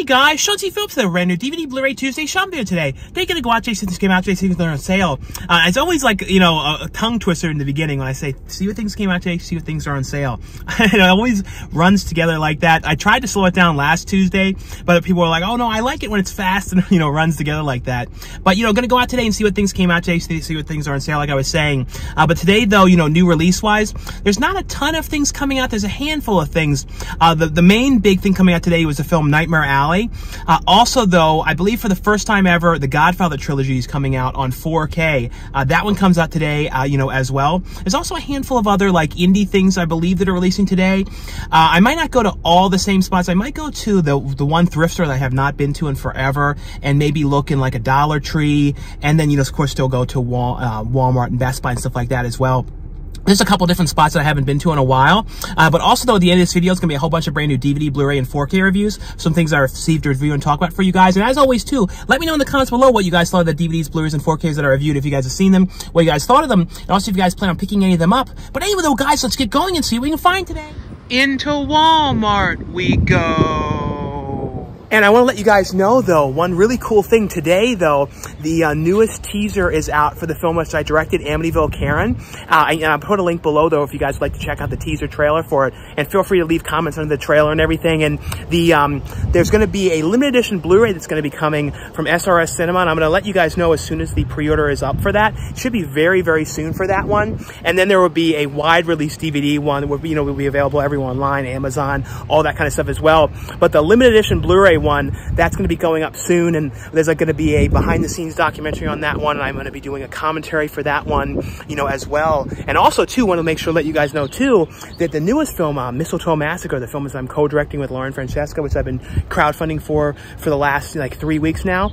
Hey guys, Sean Phillips with a brand new DVD Blu-ray Tuesday Sean video today. Taking a go watch it since this came out today, see what they're on sale. It's always like, you know, a tongue twister in the beginning when I say, see what things came out today, see what things are on sale. And it always runs together like that. I tried to slow it down last Tuesday, but people were like, oh no, I like it when it's fast and, you know, runs together like that. But, you know, gonna go out today and see what things came out today, see what things are on sale, like I was saying. But today though, you know, new release-wise, there's not a ton of things coming out. There's a handful of things. The main big thing coming out today was the film Nightmare Alley. Also though, I believe for the first time ever, the Godfather trilogy is coming out on 4K. That one comes out today, you know, as well. There's also a handful of other like indie things I believe that are releasing today. I might not go to all the same spots. I might go to the one thrift store that I have not been to in forever, and maybe look in like a Dollar Tree, and then, you know, of course still go to Walmart and Best Buy and stuff like that as well. There's a couple different spots that I haven't been to in a while, but also though at the end of this video, it's going to be a whole bunch of brand new DVD, Blu-ray, and 4K reviews, some things I received to review and talk about for you guys. And as always too, let me know in the comments below what you guys thought of the DVDs, Blu-rays, and 4Ks that I reviewed, if you guys have seen them, what you guys thought of them, and also if you guys plan on picking any of them up. But anyway though guys, let's get going and see what we can find today. Into Walmart we go. And I want to let you guys know, though, one really cool thing today, though, the newest teaser is out for the film which I directed, Amityville Karen. I put a link below, though, if you guys would like to check out the teaser trailer for it. And feel free to leave comments under the trailer and everything. And the there's going to be a limited edition Blu-ray that's going to be coming from SRS Cinema. And I'm going to let you guys know as soon as the pre-order is up for that. It should be very, very soon for that one. And then there will be a wide-release DVD one that will, you know, will be available everywhere online, Amazon, all that kind of stuff as well. But the limited edition Blu-ray one, that's going to be going up soon, and there's going to be a behind the scenes documentary on that one, and I'm going to be doing a commentary for that one, you know, as well. And also too, want to make sure to let you guys know too that the newest film, Mistletoe Massacre, the film that I'm co-directing with Lauren Francesca, which I've been crowdfunding for the last like 3 weeks now.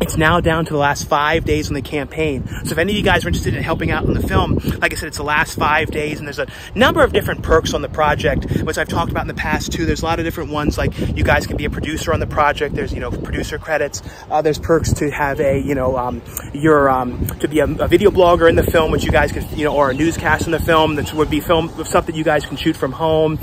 It's now down to the last 5 days in the campaign. So if any of you guys are interested in helping out in the film, like I said, it's the last 5 days, and there's a number of different perks on the project, which I've talked about in the past too. There's a lot of different ones, like you guys can be a producer on the project. There's, you know, producer credits. There's perks to have a, you know, to be a video blogger in the film, which you guys could, you know, or a newscast in the film that would be filmed with something you guys can shoot from home.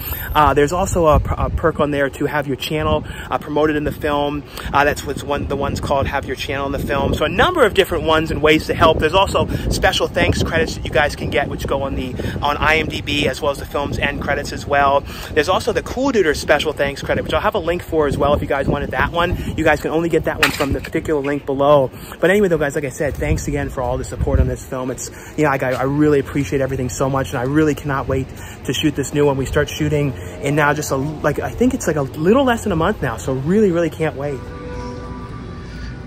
There's also a perk on there to have your channel promoted in the film. That's what's the one's called Have Your Channel in the Film. So a number of different ones and ways to help. There's also special thanks credits that you guys can get, which go on IMDb, as well as the film's end credits as well. There's also the Cool Duder special thanks credit, which I'll have a link for as well if you guys wanted that one. You guys can only get that one from the particular link below. But anyway though guys, like I said, thanks again for all the support on this film. It's, you know, I really appreciate everything so much, and I really cannot wait to shoot this new one. We start shooting and now just I think it's like a little less than a month now, so really, really can't wait.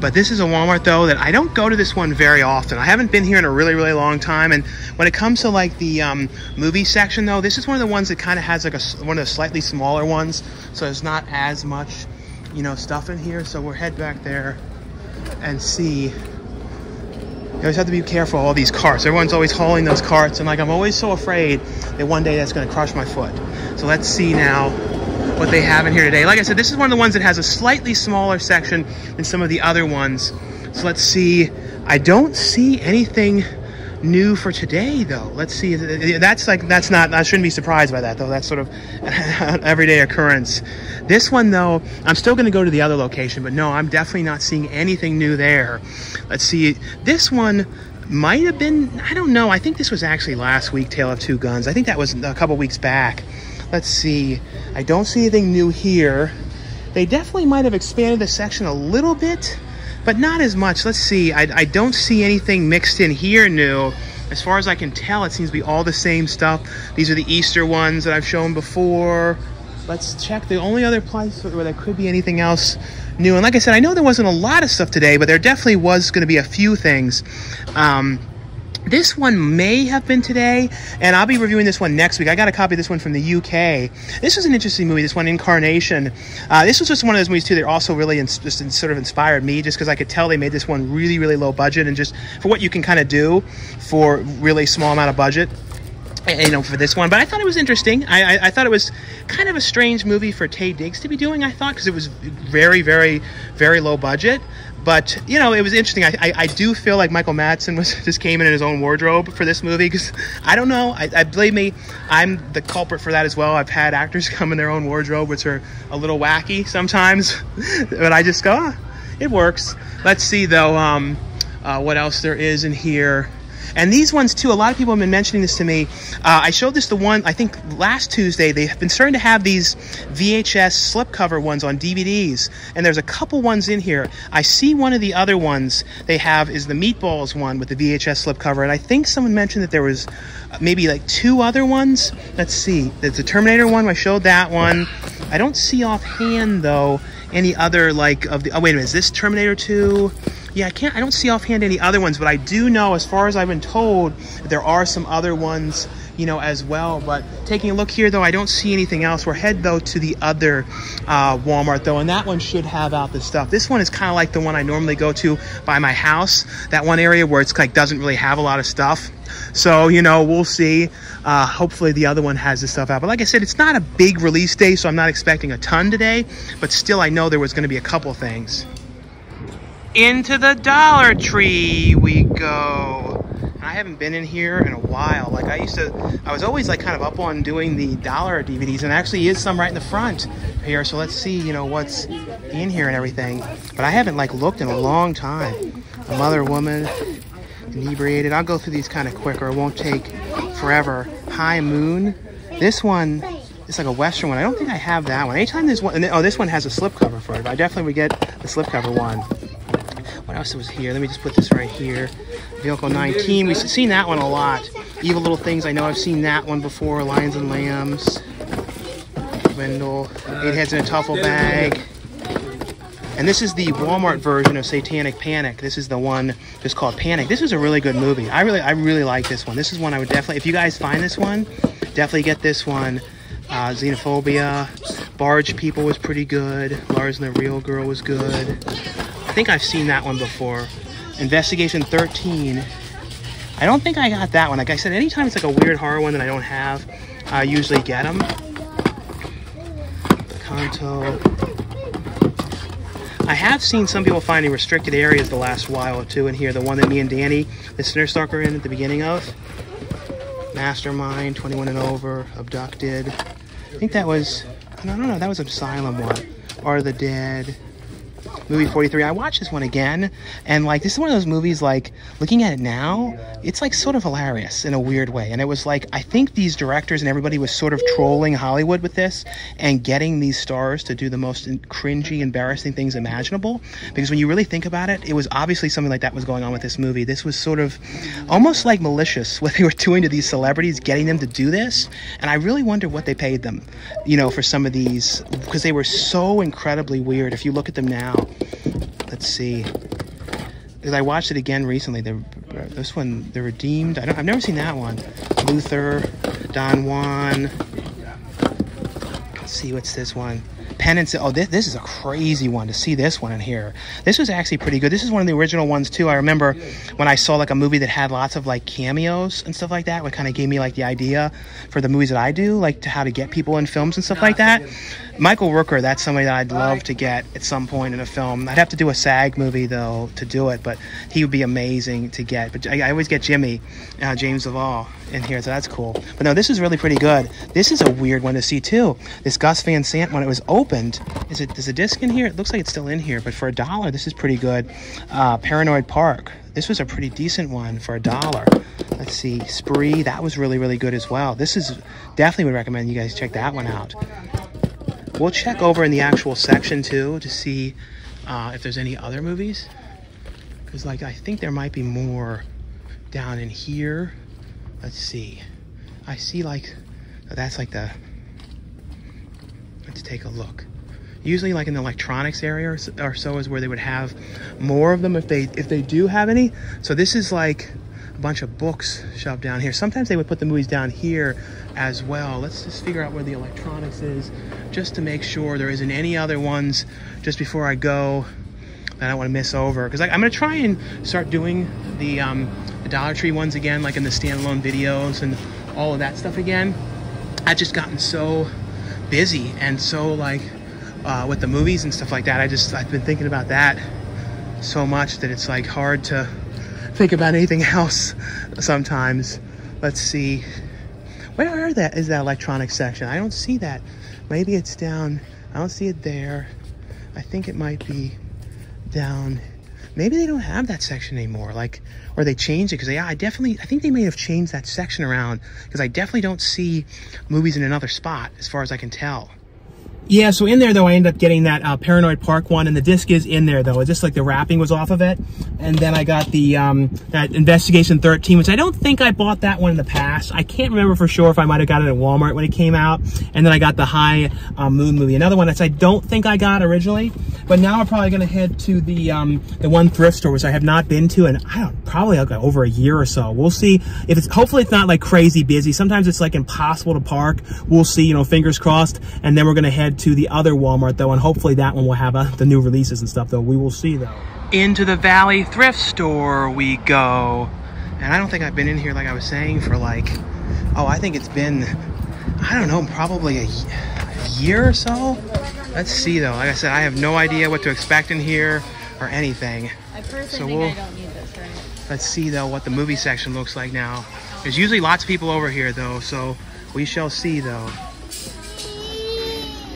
But this is a Walmart though that I don't go to this one very often. I haven't been here in a really, really long time. And when it comes to like the movie section though, this is one of the ones that kind of has like one of the slightly smaller ones. So there's not as much, you know, stuff in here. So we'll head back there and see. You always have to be careful of all these carts. Everyone's always hauling those carts. And like, I'm always so afraid that one day that's gonna crush my foot. So let's see now what they have in here today. Like I said, this is one of the ones that has a slightly smaller section than some of the other ones. So let's see. I don't see anything new for today though. Let's see. That's like, that's not, I shouldn't be surprised by that though. That's sort of an everyday occurrence. This one though, I'm still going to go to the other location, but no, I'm definitely not seeing anything new there. Let's see. This one might have been, I don't know. I think this was actually last week, Tale of Two Guns. I think that was a couple weeks back. Let's see. I don't see anything new here. They definitely might have expanded the section a little bit, but not as much. Let's see. I don't see anything mixed in here new. As far as I can tell, it seems to be all the same stuff. These are the Easter ones that I've shown before. Let's check the only other place where there could be anything else new. And like I said, I know there wasn't a lot of stuff today, but there definitely was going to be a few things. This one may have been today, and I'll be reviewing this one next week. I got a copy of this one from the UK. This was an interesting movie, this one, Incarnation. This was just one of those movies, too, that also really sort of inspired me, just because I could tell they made this one really, really low budget, and just for what you can kind of do for really small amount of budget, you know, for this one. But I thought it was interesting. I thought it was kind of a strange movie for Taye Diggs to be doing, I thought, because it was very, very, very low budget. But, you know, it was interesting. I do feel like Michael Madsen just came in his own wardrobe for this movie, because I don't know. Believe me, I'm the culprit for that as well. I've had actors come in their own wardrobe, which are a little wacky sometimes, but I just go, ah, it works. Let's see, though, what else there is in here. And these ones, too, a lot of people have been mentioning this to me. I showed this I think, last Tuesday. They've been starting to have these VHS slipcover ones on DVDs. And there's a couple ones in here. I see one of the other ones they have is the Meatballs one with the VHS slipcover. And I think someone mentioned that there was maybe like two other ones. Let's see. There's the Terminator one. I showed that one. I don't see offhand, though, any other, like, of the... Oh, wait a minute. Is this Terminator 2? Yeah, I don't see offhand any other ones, but I do know, as far as I've been told, that there are some other ones, you know, as well. But taking a look here, though, I don't see anything else. We're headed, though, to the other Walmart, though, and that one should have out this stuff. This one is kind of like the one I normally go to by my house, that one area where it's like doesn't really have a lot of stuff. So, you know, we'll see. Hopefully the other one has this stuff out. But like I said, it's not a big release day, so I'm not expecting a ton today. But still, I know there was going to be a couple things. Into the Dollar Tree we go. And I haven't been in here in a while. Like I was always like kind of up on doing the dollar DVDs, and actually is some right in the front here. So let's see, you know, what's in here and everything. But I haven't like looked in a long time. A mother woman, inebriated. I'll go through these kind of quicker. It won't take forever. High Moon. This one, it's like a Western one. I don't think I have that one. Anytime there's one, oh, this one has a slipcover for it. But I definitely would get the slipcover one. What else was here? Let me just put this right here. Vehicle 19. We've seen that one a lot. Evil Little Things. I know I've seen that one before. Lions and Lambs. Wendell. 8 Heads in a Duffel Bag. And this is the Walmart version of Satanic Panic. This is the one just called Panic. This is a really good movie. I really like this one. This is one I would definitely, if you guys find this one, definitely get this one. Xenophobia. Barge People was pretty good. Lars and the Real Girl was good. I think I've seen that one before. Investigation 13. I don't think I got that one. Like I said, anytime it's like a weird horror one that I don't have, I usually get them. Kanto. I have seen some people finding restricted areas the last while too in here. The one that me and Danny, the Sinner Stalker, in at the beginning of. Mastermind, 21 and over, Abducted. I think that was, no, that was Asylum one. Are the Dead. Movie 43. I watched this one again, and like, this is one of those movies, like, looking at it now, it's like sort of hilarious in a weird way. And it was like, I think these directors and everybody was sort of trolling Hollywood with this and getting these stars to do the most cringy, embarrassing things imaginable. Because when you really think about it, it was obviously something like that was going on with this movie. This was sort of almost like malicious what they were doing to these celebrities, getting them to do this. And I really wonder what they paid them, you know, for some of these, because they were so incredibly weird. If you look at them now, let's see, because I watched it again recently. This one, The Redeemed. I've never seen that one. Luther, Don Juan. Let's see, what's this one? Penance. Oh, this is a crazy one to see this one in here. This was actually pretty good. This is one of the original ones too. I remember when I saw like a movie that had lots of like cameos and stuff like that, what kind of gave me like the idea for the movies that I do, like to how to get people in films and stuff like that. Michael Rooker, that's somebody that I'd love to get at some point in a film. I'd have to do a SAG movie though to do it, but he would be amazing to get. But I always get Jimmy, James Duvall in here, so that's cool. But no, this is really pretty good. This is a weird one to see too. This Gus Van Sant one, it was opened. Is a disc in here? It looks like it's still in here, but for $1, this is pretty good. Paranoid Park. This was a pretty decent one for $1. Let's see, Spree. That was really, really good as well. This is definitely would recommend you guys check that one out. We'll check over in the actual section too to see if there's any other movies, because like I think there might be more down in here. Let's see. I see like that's like the. Let's take a look. Usually like in the electronics area or so is where they would have more of them if they do have any. So this is like a bunch of books shoved down here. Sometimes they would put the movies down here as well. Let's just figure out where the electronics is just to make sure there isn't any other ones just before I go. I don't want to miss over, because like, I'm going to try and start doing the Dollar Tree ones again, like in the standalone videos and all of that stuff again. I've just gotten so busy and so like with the movies and stuff like that, I've been thinking about that so much that it's like hard to think about anything else sometimes. Let's see. Where is that electronic section? I don't see that. Maybe it's down. I don't see it there. I think it might be down. Maybe they don't have that section anymore, like, or they changed it, because I think they may have changed that section around, because I definitely don't see movies in another spot as far as I can tell. Yeah, so in there, though, I ended up getting that Paranoid Park one, and the disc is in there, though. It's just like the wrapping was off of it. And then I got the that Investigation 13, which I don't think I bought that one in the past. I can't remember for sure if I might have got it at Walmart when it came out. And then I got the High Moon movie, another one that I don't think I got originally. But now I'm probably going to head to the one thrift store, which I have not been to in, I don't know, probably like over a year or so. We'll see. If it's, hopefully it's not like crazy busy. Sometimes it's like impossible to park. We'll see, you know, fingers crossed. And then we're going to head to the other Walmart, though, and hopefully that one will have the new releases and stuff, though. We will see, though. Into the Valley Thrift Store we go. And I don't think I've been in here, like I was saying, for like, oh, I think it's been, I don't know, probably a year or so. Let's see, though. Like I said, I have no idea what to expect in here or anything. I personally think I don't need this, right? Let's see, though, what the movie section looks like now. There's usually lots of people over here, though, so we shall see, though.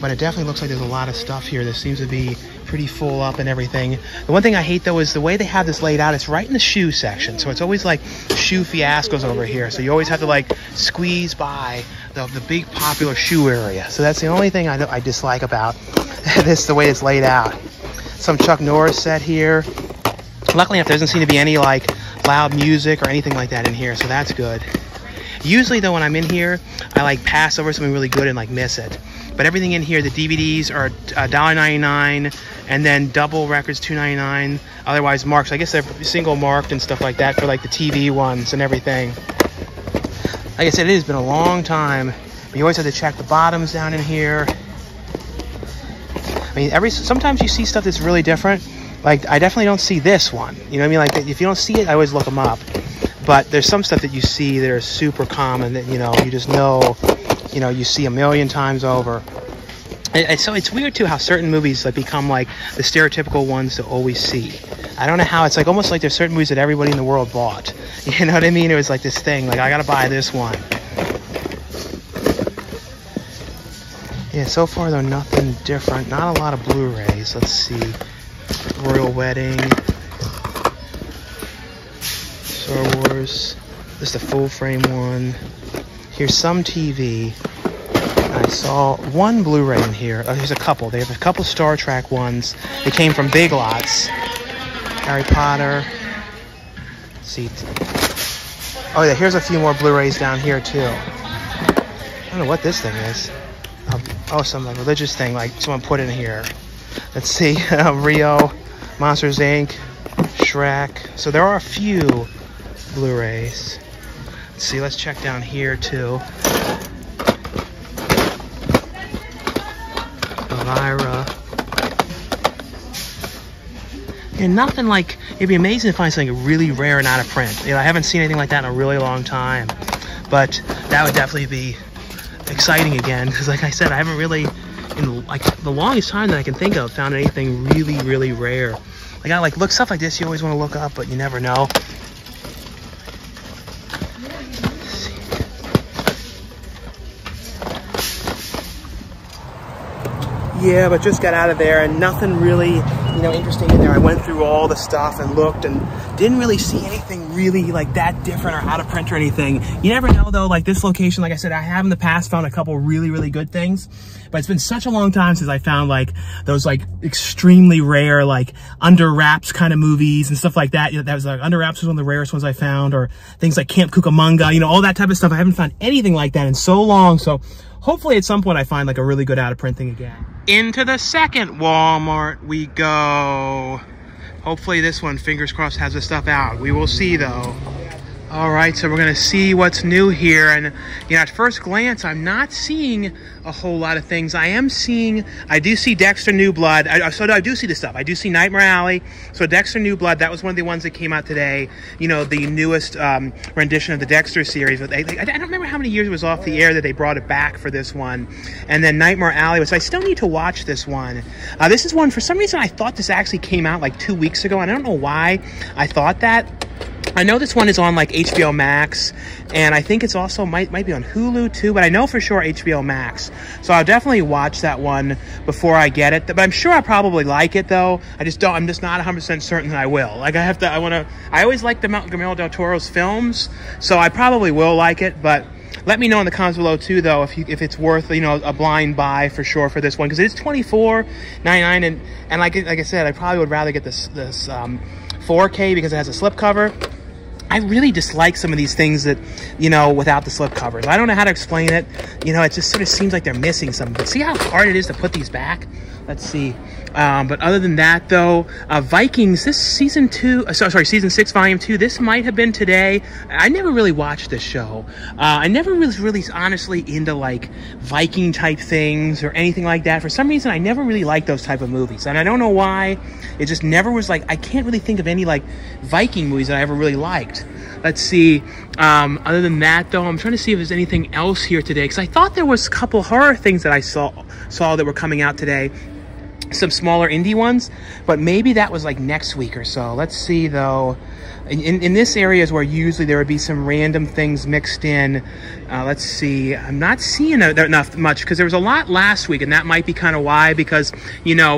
But it definitely looks like there's a lot of stuff here. This seems to be pretty full up and everything. The one thing I hate, though, is the way they have this laid out. It's right in the shoe section, so it's always like shoe fiascos over here. So you always have to like squeeze by the big popular shoe area. So that's the only thing I dislike about this, the way it's laid out. Some Chuck Norris set here. Luckily enough, there doesn't seem to be any like loud music or anything like that in here, so that's good. Usually, though, when I'm in here, I like pass over something really good and like miss it. But everything in here, the DVDs are $1.99, and then double records $2.99. Otherwise marked, so I guess they're single marked and stuff like that for like the TV ones and everything. Like I said, it has been a long time. But you always have to check the bottoms down in here. I mean, sometimes you see stuff that's really different. Like I definitely don't see this one. You know what I mean? Like if you don't see it, I always look them up. But there's some stuff that you see that are super common that you just know. You know, you see a million times over. And so it's weird, too, how certain movies like become like the stereotypical ones to always see. I don't know how it's like almost like there's certain movies that everybody in the world bought. You know what I mean? It was like this thing, like, I gotta buy this one. Yeah, so far, though, nothing different. Not a lot of Blu-rays. Let's see. Royal Wedding. Star Wars. This is the full-frame one. Here's some TV. I saw one Blu-ray in here. Oh, there's a couple. They have a couple Star Trek ones. They came from Big Lots. Harry Potter. Let's see. Oh, yeah, here's a few more Blu-rays down here, too. I don't know what this thing is. Oh, some like religious thing, like someone put in here. Let's see. Rio, Monsters, Inc., Shrek. So there are a few Blu-rays. Let's see, let's check down here too. Elvira. And nothing like, it'd be amazing to find something really rare and out of print. You know, I haven't seen anything like that in a really long time, but that would definitely be exciting again. Because like I said, I haven't really, in like the longest time that I can think of, found anything really, really rare. Like I like look stuff like this, you always want to look up, but you never know. Yeah, but just got out of there and nothing really, interesting in there. I went through all the stuff and looked and didn't really see anything really like that different or out of print or anything. You never know, though, like this location, like I said, I have in the past found a couple really, really good things, but it's been such a long time since I found like those like extremely rare, like Under Wraps kind of movies and stuff like that. That was like Under Wraps was one of the rarest ones I found, or things like Camp Cucamonga, all that type of stuff. I haven't found anything like that in so long. So hopefully at some point I find like a really good out of print thing again. Into the second Walmart we go. Hopefully this one, fingers crossed, has the stuff out. We will see, though. All right, so we're gonna see what's new here. And you know, at first glance, I'm not seeing a whole lot of things. I do see Dexter New Blood. I do see this stuff. I do see Nightmare Alley. So Dexter New Blood, that was one of the ones that came out today. You know, the newest rendition of the Dexter series. But I don't remember how many years it was off the air that they brought it back for this one. And then Nightmare Alley, which I still need to watch this one. This is one, for some reason, I thought this actually came out like 2 weeks ago. And I don't know why I thought that. I know this one is on like HBO Max, and I think it's also might be on Hulu too, but I know for sure HBO Max. So I'll definitely watch that one before I get it. But I'm sure I probably like it though. I'm just not 100% certain that I will. Like I always like the Guillermo del Toro's films, so I probably will like it, but let me know in the comments below too, though, if it's worth, you know, a blind buy for sure for this one, because it's $24.99, and like I said, I probably would rather get this 4K because it has a slipcover. I really dislike some of these things that, you know, without the slip covers. I don't know how to explain it. You know, it just sort of seems like they're missing something. But see how hard it is to put these back? Let's see. But other than that, though, Vikings, this season 6, volume 2, this might have been today. I never really watched this show. I never was really honestly into, like, Viking-type things or anything like that. For some reason, I never really liked those type of movies. And I don't know why. It just never was, like, I can't really think of any, like, Viking movies that I ever really liked. Let's see. Other than that, though, I'm trying to see if there's anything else here today, because I thought there was a couple horror things that I saw that were coming out today. Some smaller indie ones, but maybe that was like next week or so. Let's see, though. In this area is where usually there would be some random things mixed in. Let's see. I'm not seeing enough much, because there was a lot last week, and that might be kind of why, because, you know,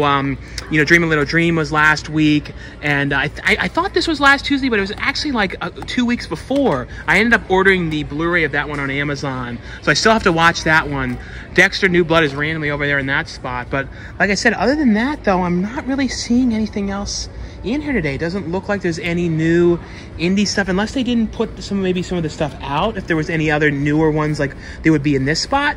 Dream a Little Dream was last week, and I thought this was last Tuesday, but it was actually like 2 weeks before. I ended up ordering the Blu-ray of that one on Amazon, so I still have to watch that one. Dexter New Blood is randomly over there in that spot, but like I said, other than that, though, I'm not really seeing anything else in here today. It doesn't look like there's any new indie stuff, unless they didn't put maybe some of the stuff out. If there was any other newer ones, like they would be in this spot.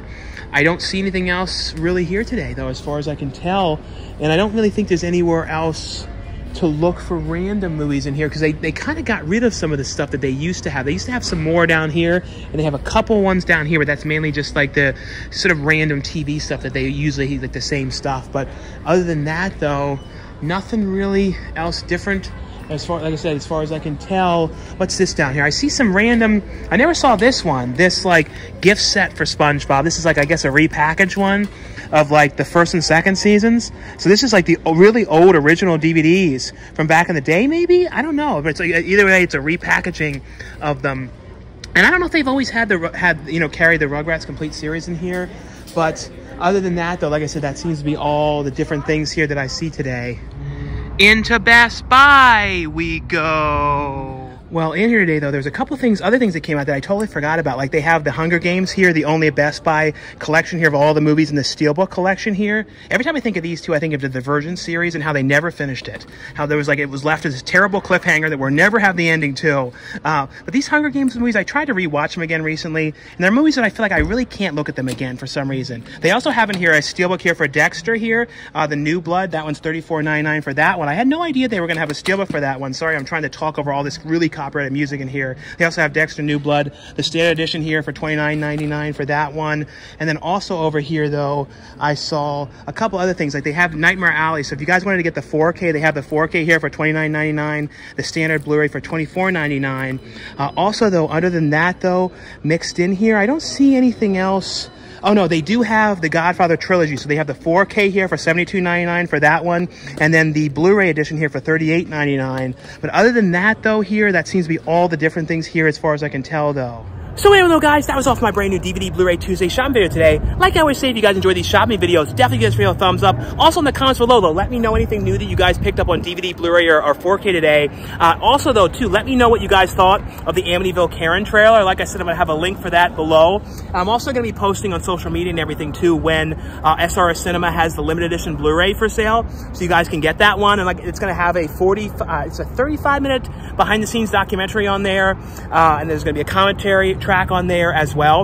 I don't see anything else really here today, though, as far as I can tell, and I don't really think there's anywhere else to look for random movies in here, because they kind of got rid of some of the stuff that they used to have. They used to have some more down here, and they have a couple ones down here, but that's mainly just like the sort of random TV stuff that they usually, like the same stuff. But other than that, though, nothing really else different, as far, like I said, as far as I can tell. What's this down here? I see some random, I never saw this one, this like gift set for SpongeBob. This is like, I guess, a repackaged one of like the first and second seasons. So this is like the really old original DVDs from back in the day, maybe? I don't know, but it's like, either way, it's a repackaging of them. And I don't know if they've always had you know, carried the Rugrats complete series in here, but other than that, though, like I said, that seems to be all the different things here that I see today. Into Best Buy we go. Well, in here today, though, there's a couple things, other things that came out that I totally forgot about. Like, they have the Hunger Games here, the only Best Buy collection here of all the movies in the Steelbook collection here. Every time I think of these two, I think of the Divergent series and how they never finished it. How there was, like, it was left as this terrible cliffhanger that we'll never have the ending to. But these Hunger Games movies, I tried to rewatch them again recently, and they're movies that I feel like I really can't look at them again for some reason. They also have in here a Steelbook here for Dexter here, the New Blood. That one's $34.99 for that one. I had no idea they were going to have a Steelbook for that one. Sorry, I'm trying to talk over all this really copyrighted music in here. They also have Dexter New Blood, the standard edition here, for $29.99 for that one. And then also over here, though, I saw a couple other things. Like, they have Nightmare Alley. So if you guys wanted to get the 4K, they have the 4K here for $29.99, the standard Blu-ray for $24.99. Also, though, other than that, though, mixed in here, I don't see anything else. Oh, no, they do have the Godfather trilogy. So they have the 4K here for $72.99 for that one. And then the Blu-ray edition here for $38.99. But other than that, though, here, that seems to be all the different things here as far as I can tell, though. So anyway, though, guys, that was all for my brand new DVD Blu-ray Tuesday shopping video today. Like I always say, if you guys enjoy these shopping videos, definitely give this video a thumbs up. Also, in the comments below, though, let me know anything new that you guys picked up on DVD, Blu-ray, or 4K today. Also, though, too, let me know what you guys thought of the Amityville Karen trailer. Like I said, I'm going to have a link for that below. I'm also going to be posting on social media and everything, too, when SRS Cinema has the limited edition Blu-ray for sale. So you guys can get that one. And like, it's going to have a 35-minute behind-the-scenes documentary on there. And there's going to be a commentary track on there as well.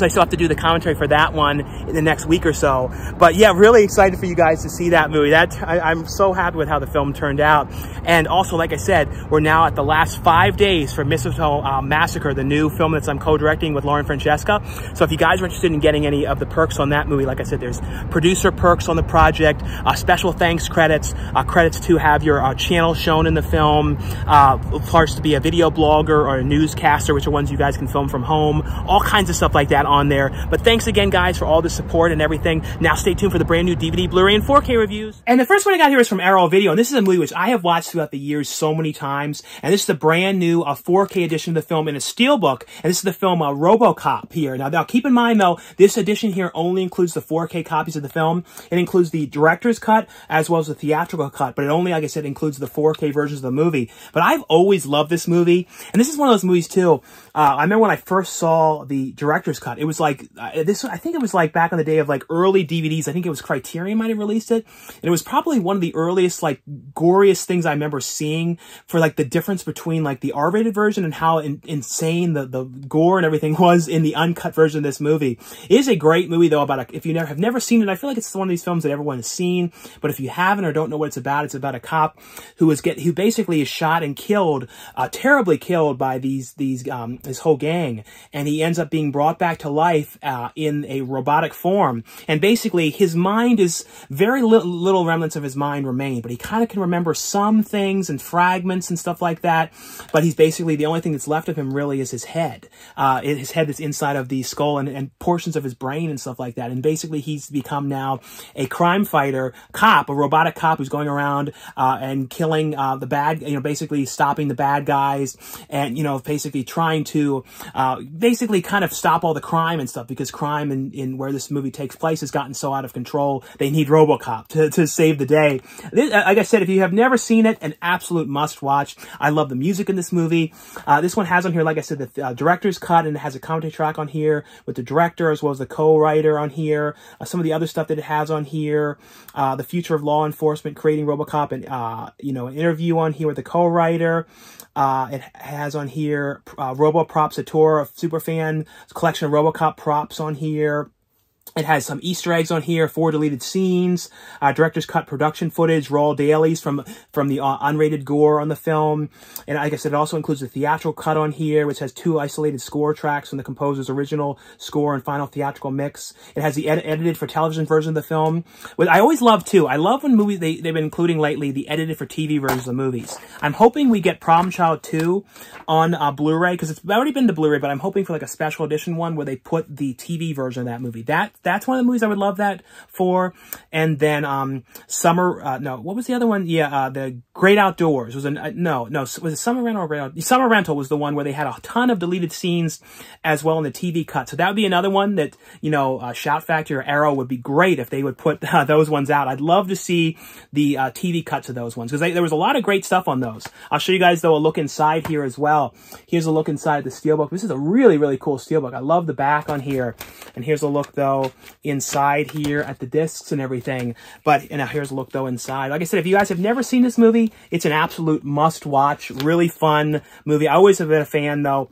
So I still have to do the commentary for that one in the next week or so. But yeah, really excited for you guys to see that movie. I'm so happy with how the film turned out. And also, like I said, we're now at the last 5 days for Mistletoe Massacre, the new film that I'm co-directing with Lauren Francesca. So if you guys are interested in getting any of the perks on that movie, like I said, there's producer perks on the project, special thanks credits, credits to have your channel shown in the film, parts to be a video blogger or a newscaster, which are ones you guys can film from home, all kinds of stuff like that on there. But thanks again, guys, for all the support and everything. Now stay tuned for the brand new DVD, Blu-ray, and 4K reviews. And the first one I got here is from Arrow Video, and this is a movie which I have watched throughout the years so many times, and this is the brand new 4K edition of the film in a steelbook, and this is the film RoboCop here. Now keep in mind, though, this edition here only includes the 4K copies of the film. It includes the director's cut as well as the theatrical cut, but it only, like I said, includes the 4K versions of the movie. But I've always loved this movie, and this is one of those movies, too. I remember when I first saw the director's cut, it was like, I think it was like back in the day of like early DVDs. I think it was Criterion might have released it, and it was probably one of the earliest, like, goriest things I remember seeing for, like, the difference between, like, the R-rated version and how insane the gore and everything was in the uncut version of this movie. It is a great movie, though, about if you have never seen it. I feel like it's one of these films that everyone has seen, but if you haven't or don't know what it's about a cop who basically is shot and killed, terribly killed by his whole gang, and he ends up being brought back to life in a robotic form. And basically, his mind is very little remnants of his mind remain, but he kind of can remember some things and fragments and stuff like that. But he's basically, the only thing that's left of him really is his head. His head that's inside of the skull and portions of his brain and stuff like that. And basically, he's become now a crime fighter cop, a robotic cop who's going around and killing the bad, basically stopping the bad guys, and, basically trying to basically kind of stop all the crime and stuff, because crime in where this movie takes place has gotten so out of control. They need RoboCop to save the day. Like I said, if you have never seen it, an absolute must watch. I love the music in this movie. This one has on here, like I said, the director's cut, and it has a commentary track on here with the director as well as the co-writer on here. Some of the other stuff that it has on here, the future of law enforcement, creating RoboCop, and an interview on here with the co-writer. It has on here RoboProps, a tour of Superfan, collection of RoboCop props on here. It has some Easter eggs on here, 4 deleted scenes, director's cut production footage, raw dailies from the unrated gore on the film. And like I said, it also includes the theatrical cut on here, which has 2 isolated score tracks from the composer's original score and final theatrical mix. It has the edited for television version of the film. What I always love, too, I love when movies, they've been including lately the edited for TV versions of the movies. I'm hoping we get Problem Child 2 on Blu-ray, because it's already been to Blu-ray, but I'm hoping for like a special edition one where they put the TV version of that movie. That's one of the movies I would love that for. And then what was the other one? Yeah, The Great Outdoors was was it Summer Rental or Great Outdoors? Summer Rental was the one where they had a ton of deleted scenes as well in the TV cut. So that would be another one that, Shout Factory or Arrow would be great if they would put those ones out. I'd love to see the TV cuts of those ones, because there was a lot of great stuff on those. I'll show you guys, though, a look inside here as well. Here's a look inside the steelbook. This is a really, really cool steelbook. I love the back on here. And here's a look, though, inside here at the discs and everything. But here's a look, though, inside. Like I said, if you guys have never seen this movie, it's an absolute must-watch, really fun movie. I always have been a fan, though,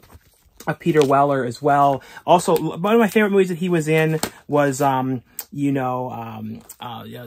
of Peter Weller as well. Also, one of my favorite movies that he was in was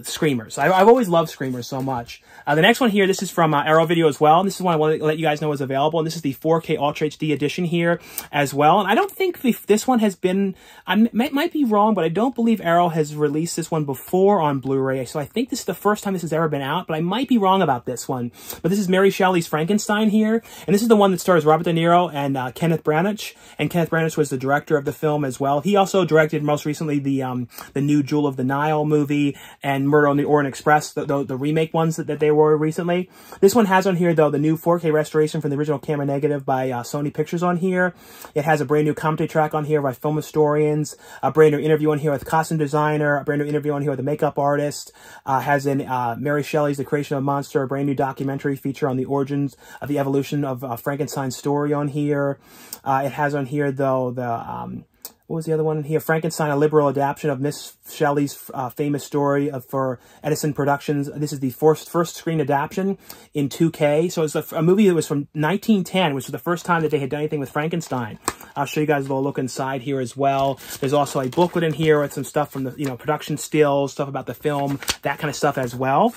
Screamers. I've always loved Screamers so much. The next one here, this is from Arrow Video as well, and this is one I want to let you guys know is available, and this is the 4K Ultra HD edition here as well. And I don't think this one has been, I might be wrong, but I don't believe Arrow has released this one before on Blu-ray, so I think this is the first time this has ever been out, but I might be wrong about this one. But this is Mary Shelley's Frankenstein here, and this is the one that stars Robert De Niro and Kenneth Branagh, and Kenneth Branagh was the director of the film as well. He also directed most recently the new Jewel of the Nile movie and Murder on the Orient Express, the remake ones that they were recently. This one has on here, though, the new 4K restoration from the original camera negative by Sony Pictures on here. It has a brand new commentary track on here by film historians, a brand new interview on here with costume designer, a brand new interview on here with the makeup artist, has in Mary Shelley's The Creation of a Monster, a brand new documentary feature on the origins of the evolution of Frankenstein's story on here. It has on here, though, the what was the other one here? Frankenstein, a liberal adaptation of Miss Shelley's famous story for Edison Productions. This is the first screen adaptation in 2K. So it's a movie that was from 1910, which was the first time that they had done anything with Frankenstein. I'll show you guys a little look inside here as well. There's also a booklet in here with some stuff from the production stills, stuff about the film, that kind of stuff as well.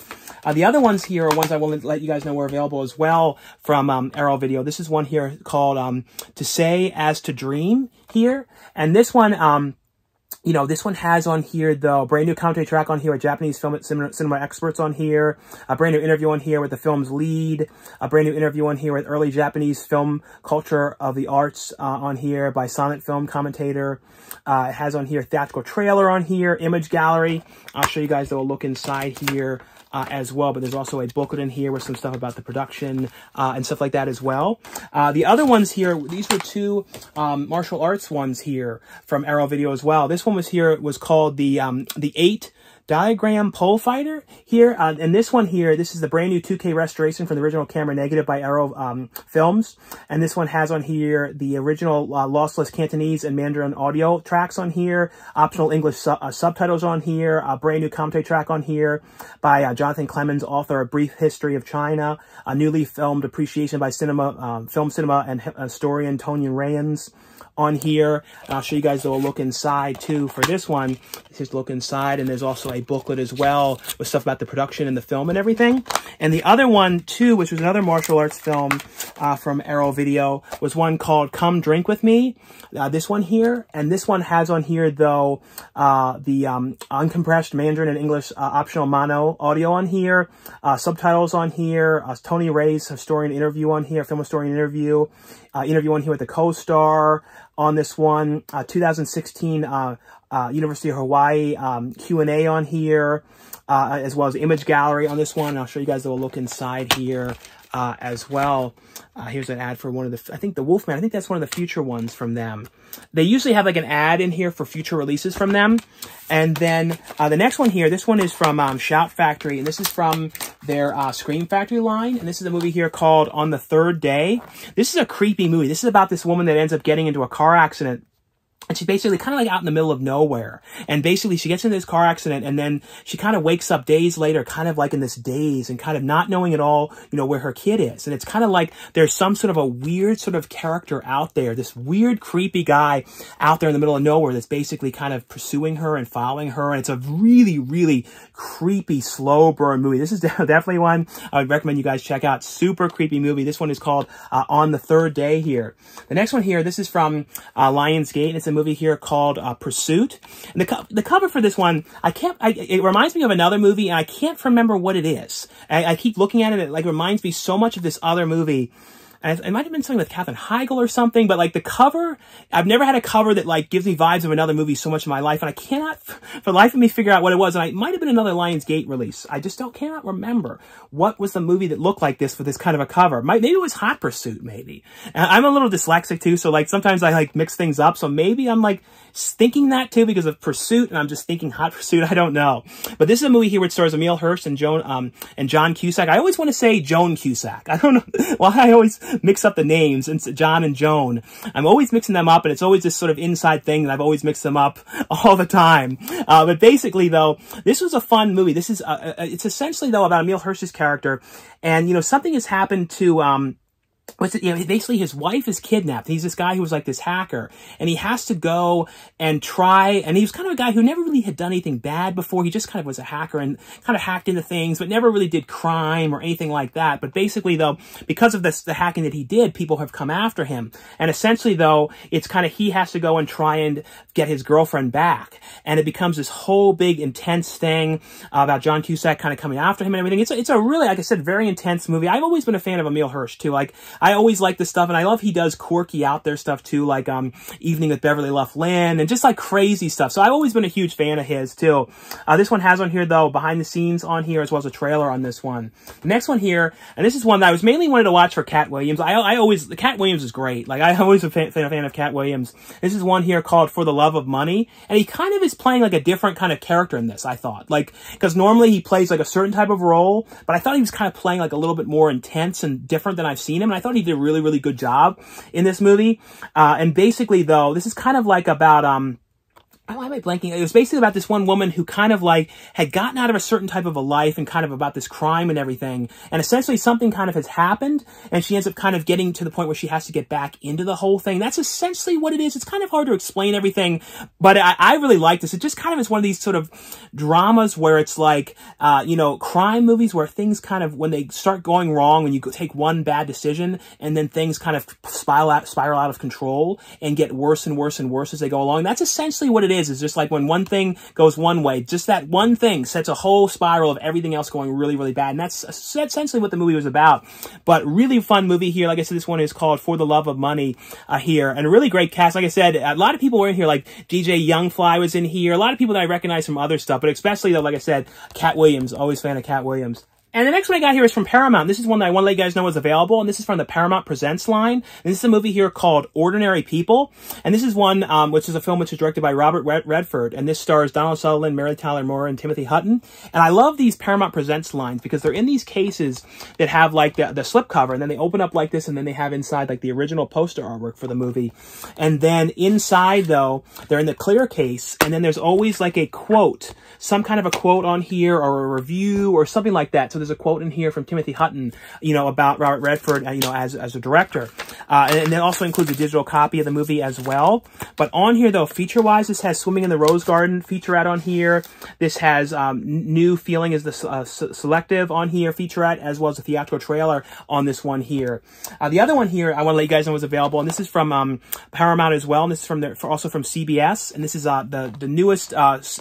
The other ones here are ones I will let you guys know are available as well from Arrow Video. This is one here called To Say As To Dream here. And this one, this one has on here the brand new commentary track on here, a Japanese film cinema experts on here, a brand new interview on here with the film's lead, a brand new interview on here with early Japanese film culture of the arts on here by silent film commentator. It has on here theatrical trailer on here, image gallery. I'll show you guys a look inside here as well, but there's also a booklet in here with some stuff about the production and stuff like that as well. The other ones here, these were two martial arts ones here from Arrow Video as well. This one was here, it was called the Eight Diagram Pole Fighter here, and this one here, this is the brand new 2K restoration from the original camera negative by Arrow Films, and this one has on here the original lossless Cantonese and Mandarin audio tracks on here, optional English subtitles on here, a brand new commentary track on here by Jonathan Clemens, author of Brief History of China, a newly filmed appreciation by film cinema and historian Tonya Rayans on here. I'll show you guys a little look inside too for this one. Just look inside, and there's also a booklet as well with stuff about the production and the film and everything. And the other one too, which was another martial arts film from Arrow Video, was one called Come Drink With Me, this one here. And this one has on here though the uncompressed Mandarin and English optional mono audio on here, subtitles on here, Tony Ray's historian interview on here, film historian interview, interview on here with the co-star on this one, 2016 University of Hawaii Q&A on here, as well as the image gallery on this one. And I'll show you guys a little look inside here as well. Here's an ad for one of the, I think the Wolfman, I think that's one of the future ones from them. They usually have like an ad in here for future releases from them. And then the next one here, this one is from Shout Factory, and this is from their Scream Factory line. And this is a movie here called On the Third Day. This is a creepy movie. This is about this woman that ends up getting into a car accident. And she's basically kind of like out in the middle of nowhere. And basically she gets into this car accident, and then she kind of wakes up days later, kind of like in this daze and kind of not knowing at all, where her kid is. And it's kind of like there's some sort of a weird sort of character out there, this weird, creepy guy out there in the middle of nowhere that's basically kind of pursuing her and following her. And it's a really, really creepy, slow burn movie. This is definitely one I would recommend you guys check out. Super creepy movie. This one is called On the Third Day here. The next one here, this is from Lionsgate, and it's a movie here called Pursuit, and the cover for this one, it reminds me of another movie, and I can't remember what it is. I keep looking at it, and it like reminds me so much of this other movie. And it might have been something with Katherine Heigl or something, but like the cover, I've never had a cover that like gives me vibes of another movie so much in my life, and I cannot for the life of me figure out what it was. And it might have been another Lionsgate release. I just cannot remember what was the movie that looked like this with this kind of a cover. Maybe it was Hot Pursuit, maybe. And I'm a little dyslexic too, so like sometimes I like mix things up. So maybe I'm like thinking that too because of Pursuit, and I'm just thinking Hot Pursuit. I don't know. But this is a movie here which stars Emile Hirsch and John Cusack. I always want to say Joan Cusack. I don't know why I always mix up the names. It's John and Joan. I'm always mixing them up, and it's always this sort of inside thing that I've always mixed them up all the time. But basically, though, this was a fun movie. This is it's essentially though about Emile Hirsch's character, and something has happened to. Basically his wife is kidnapped. He's this guy who was like this hacker, and he has to go and try, and he was kind of a guy who never really had done anything bad before. He just kind of was a hacker and kind of hacked into things, but never really did crime or anything like that. But basically though, because of this, the hacking that he did, people have come after him. And essentially though, it's kind of, he has to go and try and get his girlfriend back. And it becomes this whole big intense thing about John Cusack kind of coming after him and everything. It's a really, like I said, very intense movie. I've always been a fan of Emile Hirsch too. Like, I always like this stuff, and I love he does quirky out there stuff too, like Evening with Beverly Loughlin and just like crazy stuff. So I've always been a huge fan of his too. This one has on here though behind the scenes on here as well as a trailer on this one. The next one here, and this is one that I was mainly wanted to watch for Cat Williams. Cat Williams is great. Like I always been a fan of Cat Williams. This is one here called For the Love of Money, and he kind of is playing like a different kind of character in this. I thought because normally he plays like a certain type of role, but I thought he was kind of playing like a little bit more intense and different than I've seen him. And I thought he did a really, really good job in this movie. And basically, though, this is kind of like about... why am I blanking? It was basically about this one woman who kind of like had gotten out of a certain type of a life and kind of about this crime and everything. And essentially something kind of has happened and she ends up kind of getting to the point where she has to get back into the whole thing. That's essentially what it is. It's kind of hard to explain everything, but I really like this. It just kind of is one of these sort of dramas where it's like, you know, crime movies where things kind of, when they start going wrong, when you take one bad decision and then things kind of spiral out of control and get worse and worse and worse as they go along. That's essentially what it is just like when one thing goes one way, just that one thing sets a whole spiral of everything else going really, really bad. And that's essentially what the movie was about. But really fun movie here. Like I said, this one is called For the Love of Money here. And a really great cast. Like I said, a lot of people were in here, like DJ Youngfly was in here. A lot of people that I recognize from other stuff, but especially, though, like I said, Cat Williams. Always fan of Cat Williams. And the next one I got here is from Paramount. This is one that I want to let you guys know is available. And this is from the Paramount Presents line. And this is a movie here called Ordinary People. And this is one, which is a film which is directed by Robert Redford. And this stars Donald Sutherland, Mary Tyler Moore, and Timothy Hutton. And I love these Paramount Presents lines because they're in these cases that have like the slipcover. And then they open up like this. And then they have inside like the original poster artwork for the movie. And then inside, though, they're in the clear case. And then there's always like a quote, some kind of a quote on here or a review or something like that. So there's a quote in here from Timothy Hutton, you know, about Robert Redford, you know, as a director. And then also includes a digital copy of the movie as well. But on here, though, feature-wise, this has Swimming in the Rose Garden featurette on here. This has New Feeling is the selective on here featurette, as well as a theatrical trailer on this one here. The other one here I want to let you guys know is available, and this is from Paramount as well, and this is from also from CBS, and this is the newest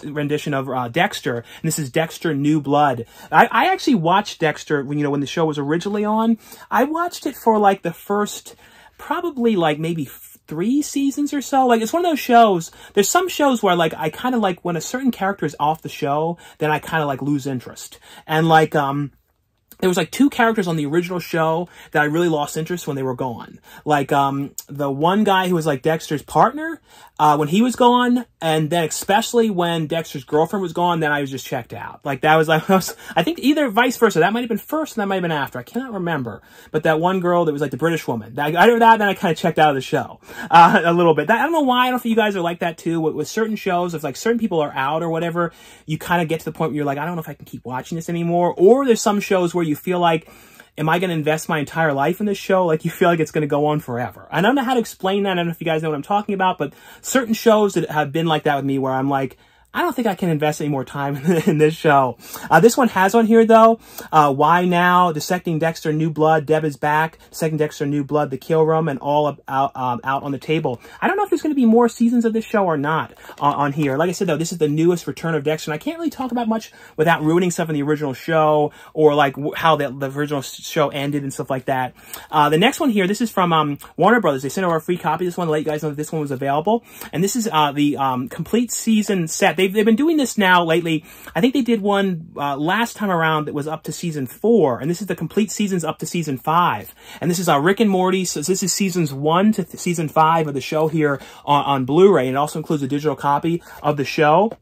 rendition of Dexter, and this is Dexter New Blood. I actually watched Dexter when, you know, when the show was originally on. I watched it for like the first, probably like maybe 3 seasons or so. Like, it's one of those shows. There's some shows where, like, I kind of like when a certain character is off the show, then I kind of like lose interest. And like, there was like 2 characters on the original show that I really lost interest when they were gone. Like, the one guy who was like Dexter's partner, when he was gone, and then especially when Dexter's girlfriend was gone, then I was just checked out. Like, that was like, I think either vice versa. That might have been first and that might have been after. I cannot remember. But that one girl that was like the British woman, I heard that, then I kind of checked out of the show, a little bit. That, I don't know why. I don't know if you guys are like that too. With certain shows, if like certain people are out or whatever, you kind of get to the point where you're like, I don't know if I can keep watching this anymore. Or there's some shows where you feel like, am I going to invest my entire life in this show? Like, you feel like it's going to go on forever. I don't know how to explain that. I don't know if you guys know what I'm talking about, but certain shows that have been like that with me where I'm like, I don't think I can invest any more time in this show. This one has on here, though, Why Now, Dissecting Dexter, New Blood, Deb is Back, Dissecting Dexter, New Blood, The Kill Room, and All Out on the Table. I don't know if there's going to be more seasons of this show or not on here. Like I said, though, this is the newest Return of Dexter, and I can't really talk about much without ruining stuff in the original show or like how the original show ended and stuff like that. The next one here, this is from Warner Brothers. They sent over a free copy of this one to let you guys know that this one was available. And this is the complete season set. They've been doing this now lately. I think they did one last time around that was up to season 4, and this is the complete seasons up to season 5. And this is Rick and Morty. So this is seasons 1 to season 5 of the show here on Blu-ray, and it also includes a digital copy of the show.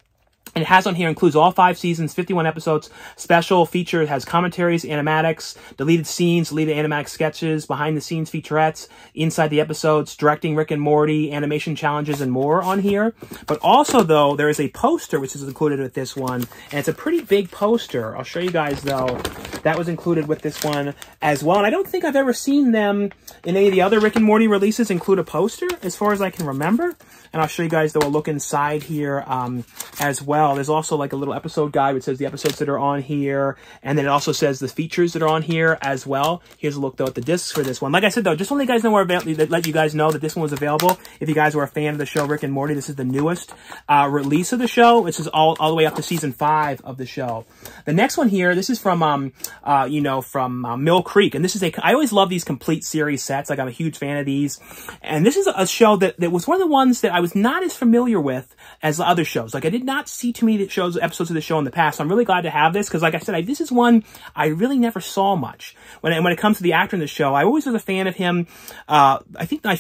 And it has on here, includes all 5 seasons, 51 episodes, special feature, has commentaries, animatics, deleted scenes, deleted animatic sketches, behind-the-scenes featurettes, inside the episodes, directing Rick and Morty, animation challenges, and more on here. But also, though, there is a poster, which is included with this one, and it's a pretty big poster. I'll show you guys, though, that was included with this one as well. And I don't think I've ever seen them in any of the other Rick and Morty releases include a poster, as far as I can remember. And I'll show you guys, though, a look inside here as well. There's also like a little episode guide which says the episodes that are on here, and then it also says the features that are on here as well. Here's a look, though, at the discs for this one. Like I said, though, just want to let you guys know that this one was available. If you guys were a fan of the show Rick and Morty, this is the newest release of the show. This is all the way up to season 5 of the show. The next one here, this is from you know, from Mill Creek, and this is I always love these complete series sets. Like, I'm a huge fan of these, and this is a show that was one of the ones that I was not as familiar with as the other shows. Like, I did not see see too many episodes of the show in the past, so I'm really glad to have this, because like I said, this is one I really never saw much. When it comes to the actor in the show, I always was a fan of him. I think my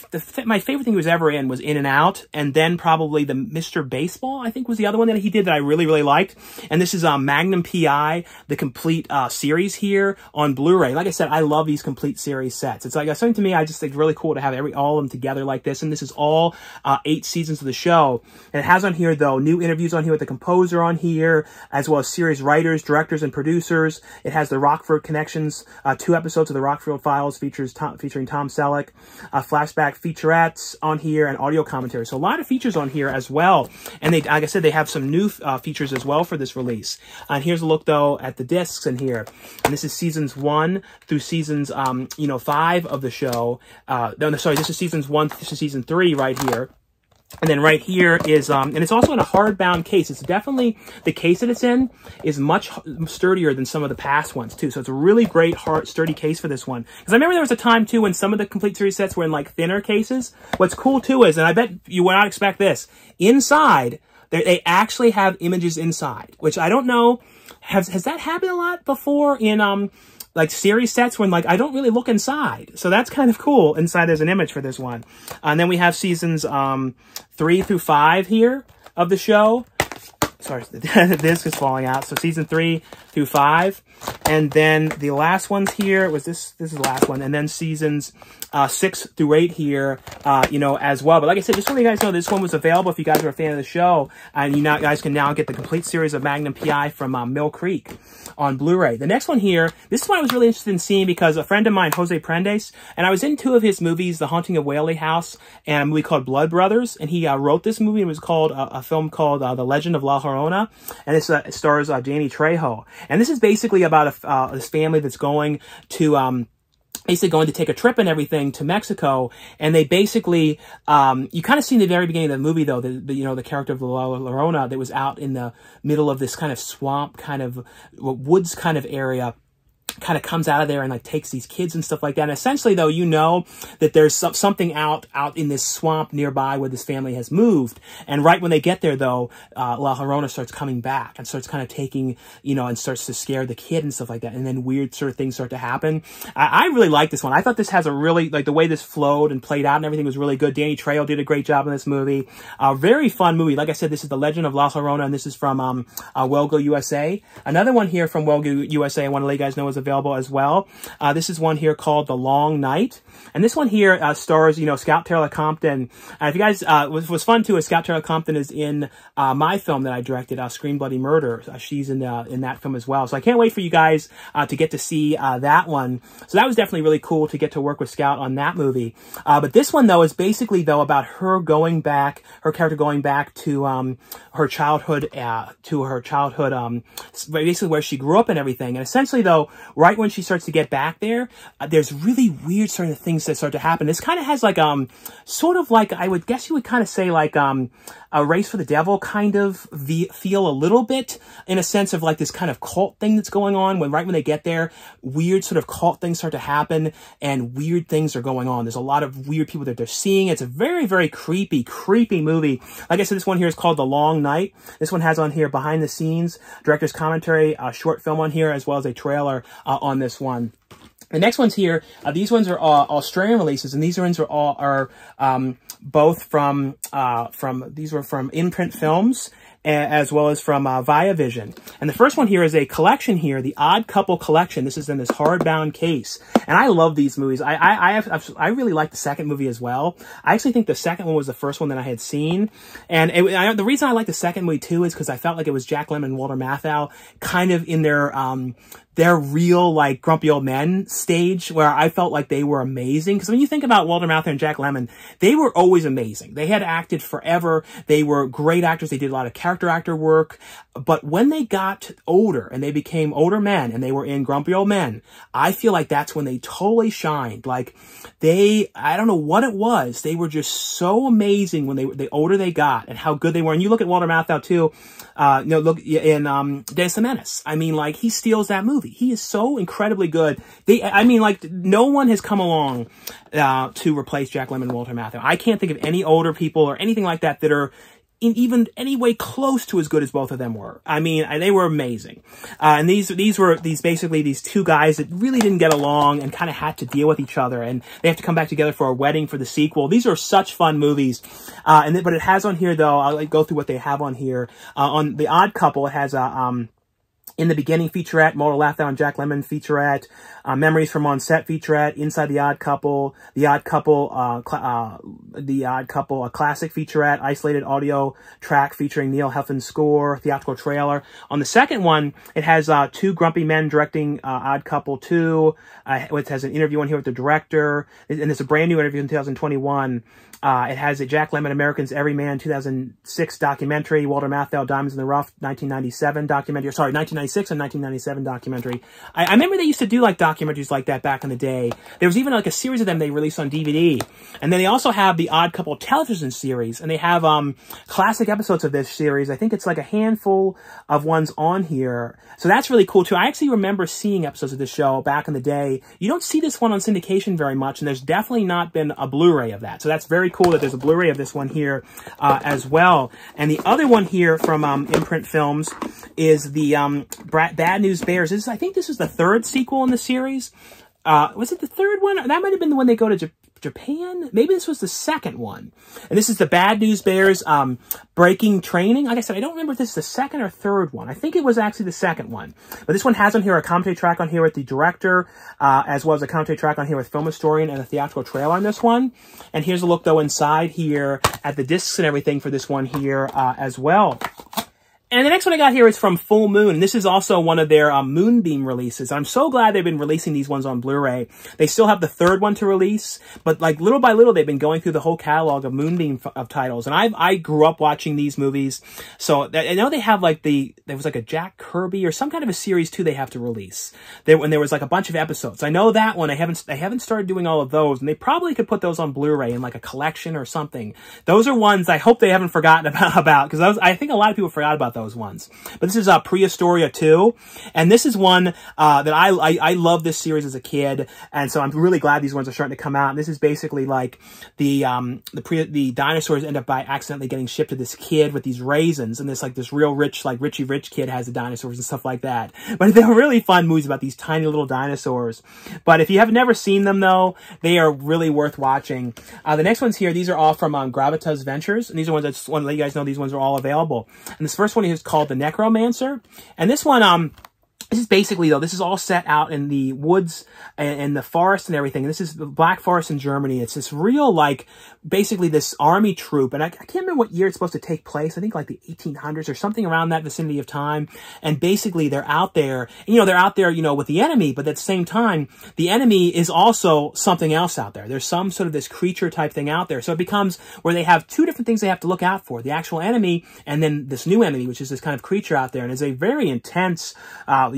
favorite thing he was ever in was In and Out, and then probably the Mr. Baseball, I think, was the other one that he did that I really, really liked. And this is Magnum P.I., the complete series here on Blu-ray. Like I said, I love these complete series sets. It's like something to me, I just think it's really cool to have all of them together like this. And this is all 8 seasons of the show. And it has on here, though, new interviews on here with the composer on here, as well as series writers, directors, and producers. It has the Rockford Connections, 2 episodes of the Rockford Files featuring Tom Selleck, flashback featurettes on here, and audio commentary. So a lot of features on here as well. And they, like I said, they have some new features as well for this release. And here's a look, though, at the discs in here. And this is seasons 1 through seasons, 5 of the show. No, sorry, this is seasons 1 through season 3 right here. And then right here is, and it's also in a hardbound case. It's definitely, the case that it's in is much sturdier than some of the past ones, too. So it's a really great, hard, sturdy case for this one. Because I remember there was a time, too, when some of the complete series sets were in, like, thinner cases. What's cool, too, is, and I bet you would not expect this, inside, they actually have images inside, which I don't know, has that happened a lot before in, like series sets when like I don't really look inside. So that's kind of cool. Inside there's an image for this one. And then we have seasons 3 through 5 here of the show. Sorry, the disc is falling out. So season 3 through 5. And then the last ones here was this is the last one. And then seasons 6 through 8 here, as well. But like I said, just want you guys to know this one was available if you guys were a fan of the show. And you guys can now get the complete series of Magnum P.I. from Mill Creek on Blu-ray. The next one here, this is one I was really interested in seeing because a friend of mine, Jose Prendes, and I was in 2 of his movies, The Haunting of Whaley House and a movie called Blood Brothers. And he wrote this movie. It was called, a film called The Legend of La Llorona. And this stars Danny Trejo. And this is basically about this family that's going to... basically going to take a trip and everything to Mexico. And they basically, you kind of see in the very beginning of the movie, though, the character of La Llorona that was out in the middle of this kind of swamp, kind of woods kind of area, kind of comes out of there and like takes these kids and stuff like that. And essentially, though, you know that there's something out in this swamp nearby where this family has moved. And right when they get there, though, La Llorona starts coming back and starts kind of taking, and starts to scare the kid and stuff like that. And then weird sort of things start to happen. I really like this one. I thought this has a really, like, the way this flowed and played out and everything was really good. Danny Trejo did a great job in this movie. Very fun movie. Like I said, this is The Legend of La Llorona, and this is from Welgo USA. Another one here from Welgo USA I want to let you guys know is available as well. This is one here called The Long Night. And this one here stars, Scout Taylor Compton. If you guys, what's fun too is Scout Taylor Compton is in my film that I directed, Scream Bloody Murder. She's in that film as well. So I can't wait for you guys to get to see that one. So that was definitely really cool to get to work with Scout on that movie. But this one though is basically though about her going back, her character going back to her childhood, basically where she grew up and everything. And essentially though, right when she starts to get back there, there's really weird sort of things that start to happen. This kind of has like, sort of like, I would guess you would kind of say like, a Race for the Devil kind of feel a little bit, in a sense of like this kind of cult thing that's going on. Right when they get there, weird sort of cult things start to happen and weird things are going on. There's a lot of weird people that they're seeing. It's a very, very creepy, creepy movie. Like I said, this one here is called The Long Night. This one has on here behind the scenes, director's commentary, a short film on here, as well as a trailer on this one. The next one's here. These ones are Australian releases, and these ones are all both from Imprint Films, as well as from Viavision. And the first one here is a collection here, the Odd Couple Collection. This is in this hardbound case. And I love these movies. I really like the second movie as well. I actually think the second one was the first one that I had seen. And the reason I like the second movie too is because I felt like it was Jack Lemmon and Walter Matthau kind of in their real, like, grumpy old men stage, where I felt like they were amazing. Because when you think about Walter Matthau and Jack Lemmon, they were always amazing. They had acted forever. They were great actors. They did a lot of character actor work. But when they got older and they became older men and they were in Grumpy Old Men, I feel like that's when they totally shined. Like, I don't know what it was. They were just so amazing when they were, the older they got and how good they were. And you look at Walter Matthau too, look in Dennis the Menace. I mean, like, he steals that movie. He is so incredibly good. No one has come along to replace Jack Lemmon and Walter Matthau. I can't think of any older people or anything like that that are in even any way close to as good as both of them were. I mean, they were amazing. And these were basically two guys that really didn't get along and kind of had to deal with each other, and they have to come back together for a wedding for the sequel. These are such fun movies. But it has on here, though, I'll go through what they have on here. On The Odd Couple, it has In the Beginning featurette, Mulder Laughed Out on Jack Lemmon featurette, Memories from On Set featurette, Inside The Odd Couple, a classic featurette, isolated audio track featuring Neil Heffin's score, theatrical trailer. On the second one, it has two grumpy men directing Odd Couple 2, which has an interview on here with the director, and it's a brand new interview in 2021. It has a Jack Lemmon American's Everyman 2006 documentary, Walter Matthau Diamonds in the Rough 1997 documentary, sorry, 1996 and 1997 documentary. I remember they used to do like documentaries like that back in the day. There was even like a series of them they released on DVD. And then they also have the Odd Couple television series, and they have classic episodes of this series. I think it's like a handful of ones on here. So that's really cool too. I actually remember seeing episodes of this show back in the day. You don't see this one on syndication very much, and there's definitely not been a Blu-ray of that. So that's very cool that there's a Blu-ray of this one here as well. And the other one here from Imprint Films is the Bad News Bears. This is, I think this is the third sequel in the series. Was it the third one? That might have been the one they go to Japan? Maybe this was the second one. And this is the Bad News Bears Breaking Training. Like I said, I don't remember if this is the second or third one. I think it was actually the second one. But this one has on here a commentary track on here with the director, as well as a commentary track on here with film historian, and a theatrical trailer on this one. And here's a look, though, inside here at the discs and everything for this one here as well. And the next one I got here is from Full Moon. This is also one of their Moonbeam releases. I'm so glad they've been releasing these ones on Blu-ray. They still have the third one to release, but like little by little, they've been going through the whole catalog of Moonbeam of titles. And I grew up watching these movies. So I know they have like there was like a Jack Kirby or some kind of a series too they have to release. When there was like a bunch of episodes. I know that one, I haven't started doing all of those, and they probably could put those on Blu-ray in like a collection or something. Those are ones I hope they haven't forgotten about, because I think a lot of people forgot about those ones. But this is Prehistoria 2, and this is one that I love this series as a kid, and so I'm really glad these ones are starting to come out. And this is basically like the dinosaurs end up by accidentally getting shipped to this kid with these raisins, and this real rich, like Richie Rich kid has the dinosaurs and stuff like that. But they're really fun movies about these tiny little dinosaurs. But if you have never seen them, though, they are really worth watching. The next ones here, these are all from Gravitas Ventures, and these are ones I just want to let you guys know these ones are all available. And this first one is called The Necromancer, and this one this is basically, though, this is all set out in the woods and the forest and everything. This is the Black Forest in Germany. It's this real, like, basically this army troop. And I can't remember what year it's supposed to take place. I think like the 1800s or something around that vicinity of time. And basically they're out there, with the enemy. But at the same time, the enemy is also something else out there. There's some sort of this creature type thing out there. So it becomes where they have two different things they have to look out for. The actual enemy and then this new enemy, which is this kind of creature out there. And it's a very intense,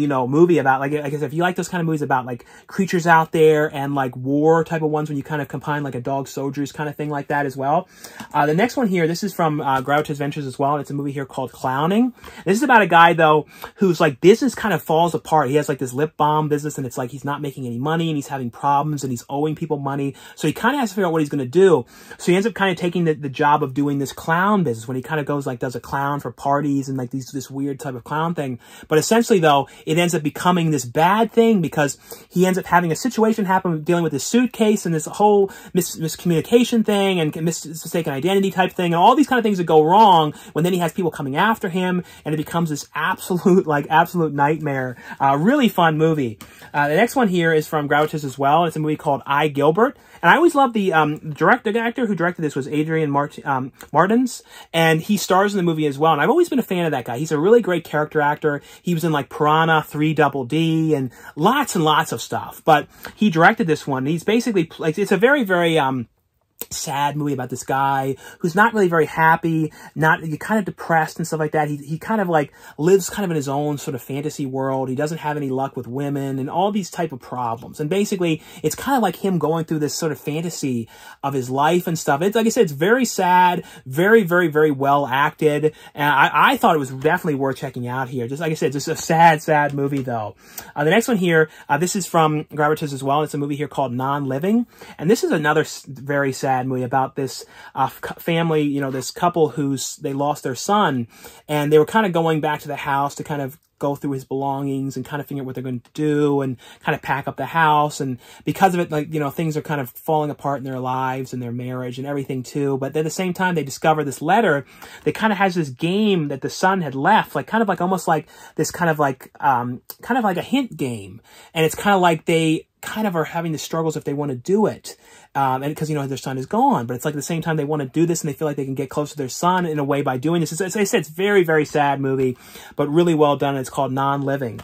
movie about, like, I guess if you like those kind of movies about like creatures out there and like war type of ones, when you kind of combine like a Dog Soldiers kind of thing like that as well. The next one here, this is from Gravitas Ventures as well, and it's a movie here called Clowning. This is about a guy, though, whose like business kind of falls apart. He has like this lip balm business, and it's like he's not making any money, and he's having problems, and he's owing people money. So he kind of has to figure out what he's going to do. So he ends up kind of taking the job of doing this clown business, when he kind of goes like does a clown for parties and like this weird type of clown thing. But essentially, though, it ends up becoming this bad thing, because he ends up having a situation happen dealing with his suitcase and this whole miscommunication thing and mistaken identity type thing, and all these kind of things that go wrong, when then he has people coming after him, and it becomes this absolute nightmare. Really fun movie. The next one here is from Gravitas as well. It's a movie called I, Gilbert. And I always love the actor who directed this was Adrian Martins, and he stars in the movie as well. And I've always been a fan of that guy. He's a really great character actor. He was in like Piranha 3DD, and lots of stuff. But he directed this one. He's basically like, it's a very, very, sad movie about this guy who's not really very happy, you're kind of depressed and stuff like that. He kind of like lives kind of in his own sort of fantasy world. He doesn't have any luck with women and all these type of problems. And basically it's kind of like him going through this sort of fantasy of his life and stuff. It's like I said, it's very sad, very, very, very well acted. And I thought it was definitely worth checking out here. Just like I said, just a sad, sad movie, though. The next one here, this is from Gravitas as well. It's a movie here called Non-Living. And this is another very sad sad movie about this family, you know, this couple who's, they lost their son, and they were kind of going back to the house to kind of go through his belongings and kind of figure out what they're going to do and kind of pack up the house. And because of it, like, you know, things are kind of falling apart in their lives and their marriage and everything too. But then at the same time, they discover this letter that kind of has this game that the son had left, like kind of like almost like this kind of like a hint game. And it's kind of like they kind of are having the struggles if they want to do it. And because, you know, their son is gone, but it's like at the same time, they want to do this and they feel like they can get close to their son in a way by doing this. It's, as I said, it's very, very sad movie, but really well done. And it's called Non-Living.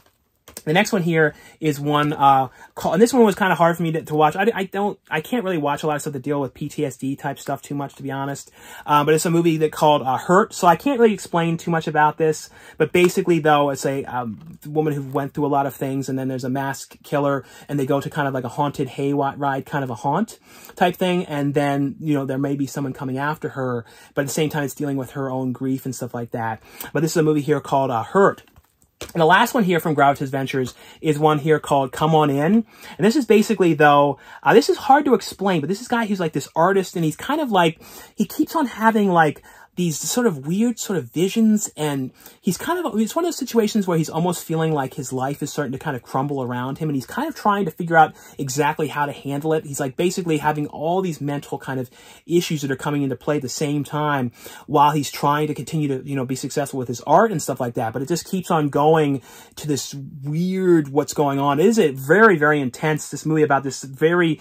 The next one here is one called, and this one was kind of hard for me to watch. I can't really watch a lot of stuff that deal with PTSD type stuff too much, to be honest. But it's a movie that called Hurt. So I can't really explain too much about this. But basically, though, it's a woman who went through a lot of things, and then there's a masked killer, and they go to kind of like a haunted hayride, kind of a haunt type thing. And then, you know, there may be someone coming after her, but at the same time, it's dealing with her own grief and stuff like that. But this is a movie here called Hurt. And the last one here from Grouch's Ventures is one here called Come On In. And this is basically, though, this is hard to explain, but this is a guy who's like this artist, and he's kind of like, he keeps on having like these sort of weird sort of visions, and he's kind of, it's one of those situations where he's almost feeling like his life is starting to kind of crumble around him, and he's kind of trying to figure out exactly how to handle it. He's like basically having all these mental kind of issues that are coming into play at the same time while he's trying to continue to, you know, be successful with his art and stuff like that. But it just keeps on going to this weird what's going on. It is a very, very intense, this movie about this very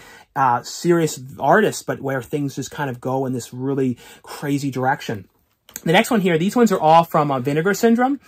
serious artist, but where things just kind of go in this really crazy direction. The next one here, these ones are all from Vinegar Syndrome.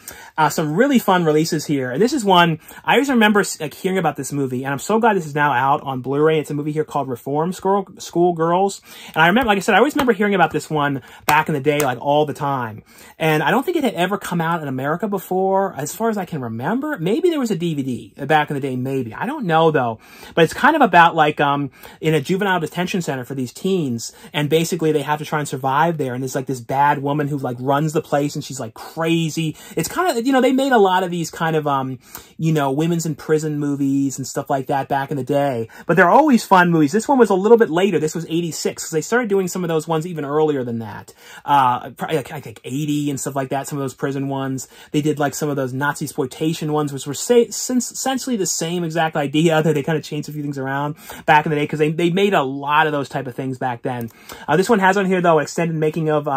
Some really fun releases here. And this is one, I always remember like hearing about this movie, and I'm so glad this is now out on Blu-ray. It's a movie here called Reform School Girls. And I remember, like I said, I always remember hearing about this one back in the day, like all the time. And I don't think it had ever come out in America before, as far as I can remember. Maybe there was a DVD back in the day, maybe. I don't know, though. But it's kind of about like in a juvenile detention center for these teens. And basically they have to try and survive there. And there's like this bad woman who like runs the place, and she's like crazy. It's kind of, you know, they made a lot of these kind of you know, women's in prison movies and stuff like that back in the day, but they're always fun movies. This one was a little bit later. This was 86, because they started doing some of those ones even earlier than that, probably like, I think 80 and stuff like that. Some of those prison ones they did, like some of those Nazi exploitation ones, which were essentially the same exact idea, that they kind of changed a few things around back in the day, because they made a lot of those type of things back then. This one has on here, though, extended making of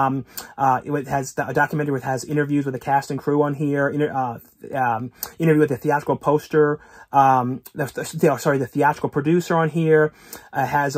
it has a documentary which has interviews with the cast and crew on here, interview with the theatrical poster, the theatrical producer on here. Has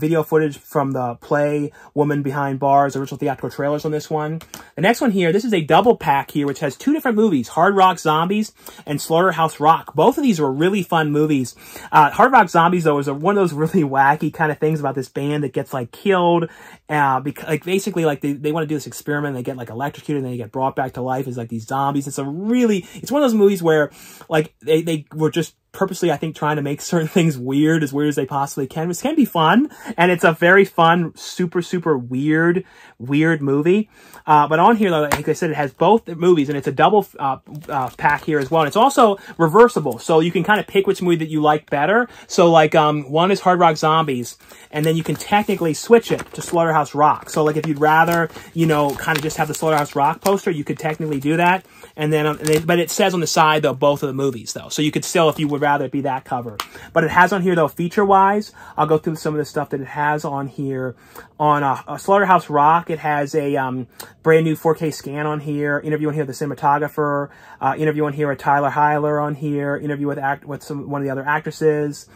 video footage from the play Woman Behind Bars, original theatrical trailers on this one. The next one here, this is a double pack here, which has two different movies, Hard Rock Zombies and Slaughterhouse Rock. Both of these were really fun movies. Hard Rock Zombies, though, is one of those really wacky kind of things about this band that gets like killed, because like basically like they want to do this experiment, and they get like electrocuted, and then they get brought back to life as like these zombies. It's one of those movies where like they were just purposely, I think, trying to make certain things weird as they possibly can, which can be fun. And it's a very fun, super, super weird movie. But on here, though, like I said, it has both movies, and it's a double pack here as well. And it's also reversible, so you can kind of pick which movie that you like better. So, like, one is Hard Rock Zombies, and then you can technically switch it to Slaughterhouse Rock. So, like, if you'd rather, you know, kind of just have the Slaughterhouse Rock poster, you could technically do that. And then, but it says on the side, though, both of the movies, though. So you could still, if you would rather it be that cover. But it has on here, though, feature wise, I'll go through some of the stuff that it has on here. On Slaughterhouse Rock, it has a brand new 4K scan on here, interview on here with the cinematographer, interview on here with Tyler Heiler on here, interview with one of the other actresses,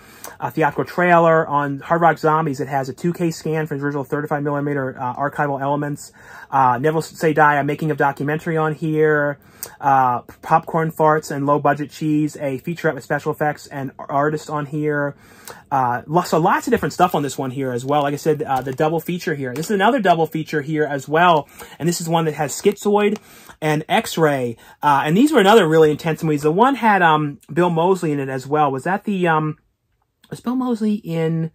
a theatrical trailer. On Hard Rock Zombies, it has a 2K scan for the original 35mm archival elements, Never Say Die, a making of documentary on here, popcorn farts and low budget cheese, a featurette with special effects and artists on here. So lots of different stuff on this one here as well. Like I said, the double feature here. This is another double feature here as well. And this is one that has Schizoid and X-Ray. And these were another really intense movies. The one had Bill Moseley in it as well. Was Bill Moseley in...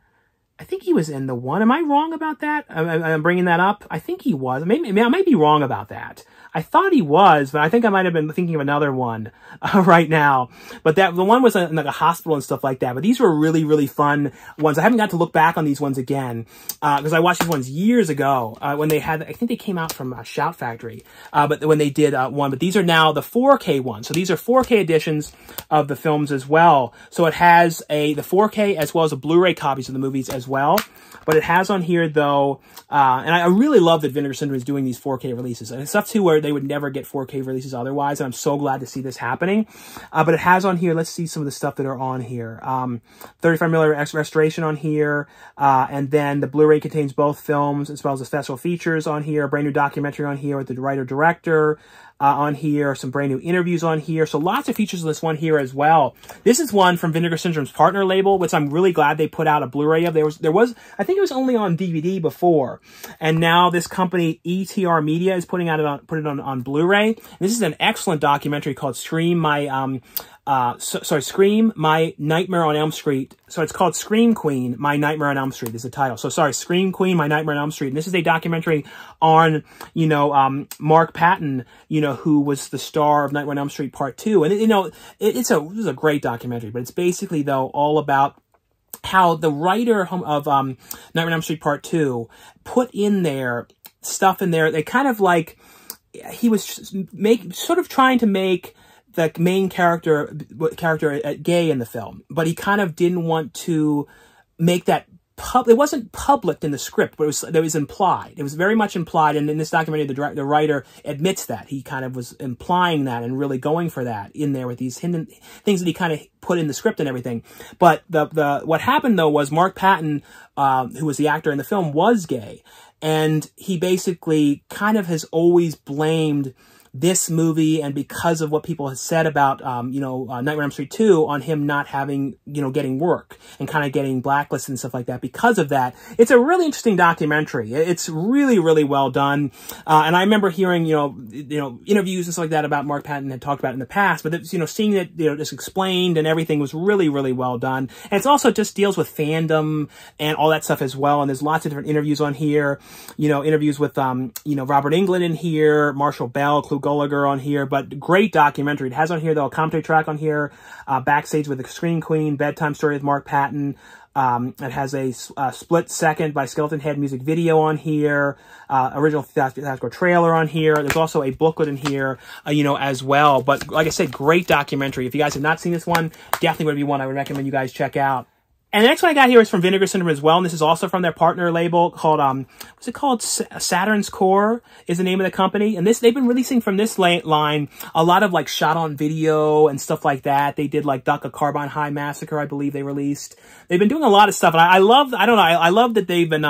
I think he was in the one. Am I wrong about that? I'm bringing that up. I think he was. Maybe I might be wrong about that. I thought he was, but I think I might have been thinking of another one right now. But that the one was in like a hospital and stuff like that. But these were really, really fun ones. I haven't got to look back on these ones again because I watched these ones years ago when they had, I think they came out from Shout Factory, but when they did one. But these are now the 4K ones. So these are 4K editions of the films as well. So it has the 4K as well as the Blu-ray copies of the movies as well. But it has on here, though, and I really love that Vinegar Syndrome is doing these 4K releases. And it's stuff, too, where they would never get 4K releases otherwise, and I'm so glad to see this happening. But it has on here, let's see some of the stuff that are on here. 35mm Restoration on here, and then the Blu-ray contains both films, as well as the special features on here, a brand new documentary on here with the writer-director, on here, some brand new interviews on here. So lots of features on this one here as well. This is one from Vinegar Syndrome's partner label, which I'm really glad they put out a Blu-ray of. There was, I think it was only on DVD before. And now this company, ETR Media, is putting it on Blu-ray. This is an excellent documentary called Scream, My Nightmare on Elm Street. So it's called Scream Queen, My Nightmare on Elm Street is the title. So sorry, Scream Queen, My Nightmare on Elm Street. And this is a documentary on, you know, Mark Patton, you know, who was the star of Nightmare on Elm Street Part 2. And, you know, it's a great documentary, but it's basically, though, all about how the writer of Nightmare on Elm Street Part 2 put in there, stuff in there. They kind of like, he was trying to make the main character gay in the film, but he kind of didn't want to make that it wasn't public in the script, but it was implied. It was very much implied, and in this documentary, the writer admits that. He kind of was implying that and really going for that in there with these hidden things that he kind of put in the script and everything. But what happened, though, was Mark Patton, who was the actor in the film, was gay, and he basically kind of has always blamed this movie, and because of what people have said about, Nightmare on Elm Street 2, on him not having, you know, getting work and kind of getting blacklisted and stuff like that. Because of that, it's a really interesting documentary. It's really, really well done. And I remember hearing, you know, interviews and stuff like that about Mark Patton had talked about it in the past, but it's, you know, seeing that, you know, just explained and everything was really, really well done. And it's also just deals with fandom and all that stuff as well. And there's lots of different interviews on here, you know, interviews with, you know, Robert Englund in here, Marshall Bell, Clue Gulliger on here, but great documentary. It has on here, though, a commentary track on here, Backstage with the Screen Queen, Bedtime Story with Mark Patton. It has a Split Second by Skeleton Head music video on here, original theatrical trailer on here. There's also a booklet in here, you know, as well. But like I said, great documentary. If you guys have not seen this one, definitely would be one I would recommend you guys check out. And the next one I got here is from Vinegar Syndrome as well, and this is also from their partner label called, what's it called? Saturn's Core is the name of the company. And they've been releasing from this line a lot of, like, shot-on video and stuff like that. They did, like, Duck a Carbine High Massacre, I believe they released. They've been doing a lot of stuff, and I love that they've been,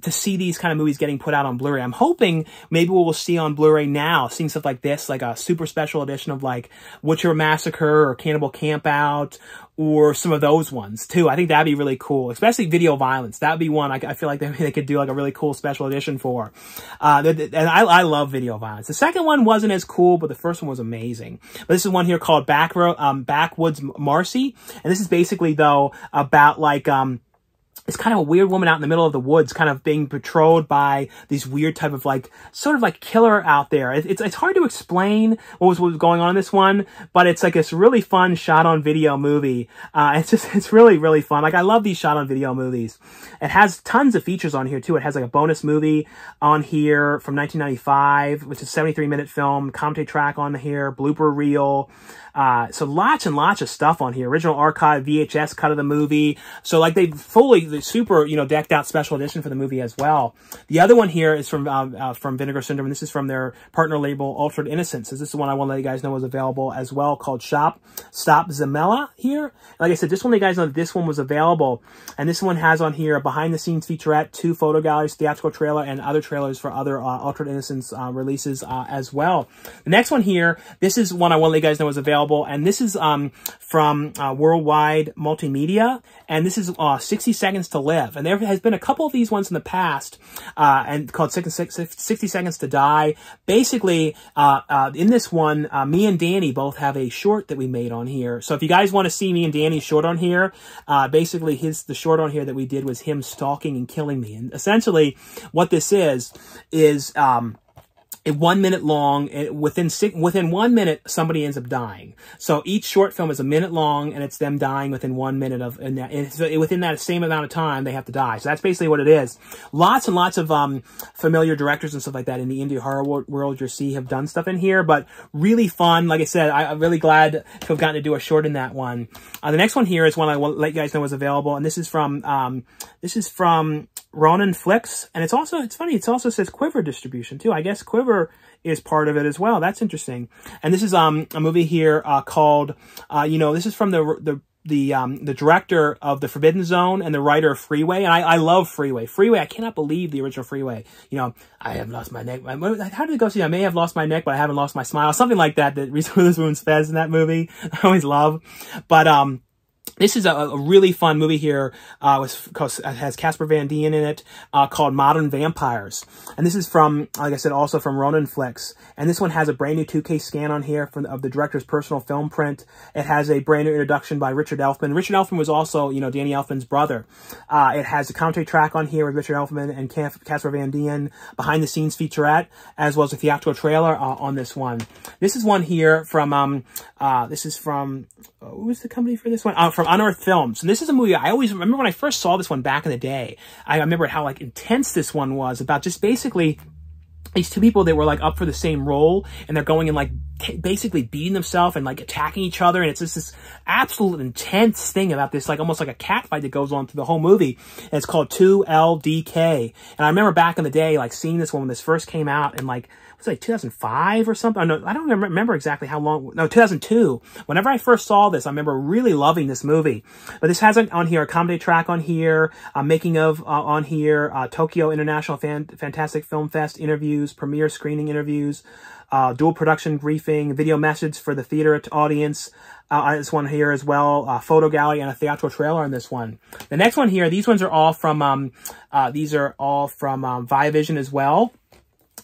to see these kind of movies getting put out on Blu-ray. I'm hoping maybe we'll see on Blu-ray now, seeing stuff like this, like a super special edition of, like, Witcher Massacre or Cannibal Campout, or some of those ones, too. I think that'd be really cool, especially Video Violence. That'd be one I feel like they could do, like, a really cool special edition for. And I love Video Violence. The second one wasn't as cool, but the first one was amazing. But this is one here called Backwoods Marcy. And this is basically, though, about, like, it's kind of a weird woman out in the middle of the woods, kind of being patrolled by these weird type of, like, sort of like killer out there. It's hard to explain what was going on in this one, but it's like this really fun shot on video movie. It's really, really fun. Like, I love these shot on video movies. It has tons of features on here too. It has like a bonus movie on here from 1995, which is a 73-minute film, commentary track on here, blooper reel. So lots and lots of stuff on here. Original archive, VHS cut of the movie. So, like, they fully, the super, you know, decked out special edition for the movie as well. The other one here is from Vinegar Syndrome, and this is from their partner label, Altered Innocence. This is the one I want to let you guys know was available as well, called Stop Zamella here. Like I said, just want to let you guys know that this one was available, and this one has on here a behind-the-scenes featurette, 2 photo galleries, theatrical trailer, and other trailers for other Altered Innocence releases as well. The next one here, this is one I want to let you guys know was available. available. And this is from Worldwide Multimedia. And this is 60 Seconds to Live. And there has been a couple of these ones in the past and called 60 Seconds to Die. Basically, in this one, me and Danny both have a short that we made on here. So if you guys want to see me and Danny's short on here, basically the short on here that we did was him stalking and killing me. And essentially what this is a 1 minute long, and within 1 minute, somebody ends up dying. So each short film is a minute long, and it's them dying within 1 minute of, and within that same amount of time, they have to die. So that's basically what it is. Lots and lots of familiar directors and stuff like that in the indie horror world you'll see have done stuff in here, but really fun. Like I said, I'm really glad to have gotten to do a short in that one. The next one here is one I will let you guys know is available, and this is from Ronin Flicks, and it's also, it's funny, it also says Quiver distribution too. I guess Quiver is part of it as well. That's interesting. And this is a movie here called, you know, this is from the director of The Forbidden Zone and the writer of Freeway. And I love Freeway. Freeway, I cannot believe the original Freeway. You know, I have lost my neck. How did it go? See, I may have lost my neck, but I haven't lost my smile. Something like that that Reese Witherspoon says in that movie. I always love, but this is a really fun movie here, has Casper Van Dien in it, called Modern Vampires. And this is from, like I said, also from Ronin Flicks. And this one has a brand new 2K scan on here of the director's personal film print. It has a brand new introduction by Richard Elfman. Richard Elfman was also, you know, Danny Elfman's brother. It has a commentary track on here with Richard Elfman and Casper Van Dien, behind the scenes featurette, as well as a theatrical trailer on this one. This is one here from, who was the company for this one? From Unearthed Films. And this is a movie I always remember when I first saw this one back in the day. I remember how like intense this one was about just basically these two people that were like up for the same role, and they're going and like basically beating themselves and like attacking each other. And it's just this absolute intense thing about this, like almost like a cat fight that goes on through the whole movie. And it's called 2LDK. And I remember back in the day, like seeing this one when this first came out, and like, it was like 2005 or something. No, I don't remember exactly how long. No, 2002. Whenever I first saw this, I remember really loving this movie. But this has on here a comedy track on here, making of on here, Tokyo International Fantastic Film Fest interviews, premiere screening interviews, dual production briefing, video message for the theater audience. This one here as well, photo gallery, and a theatrical trailer on this one. The next one here, these ones are all from ViaVision as well.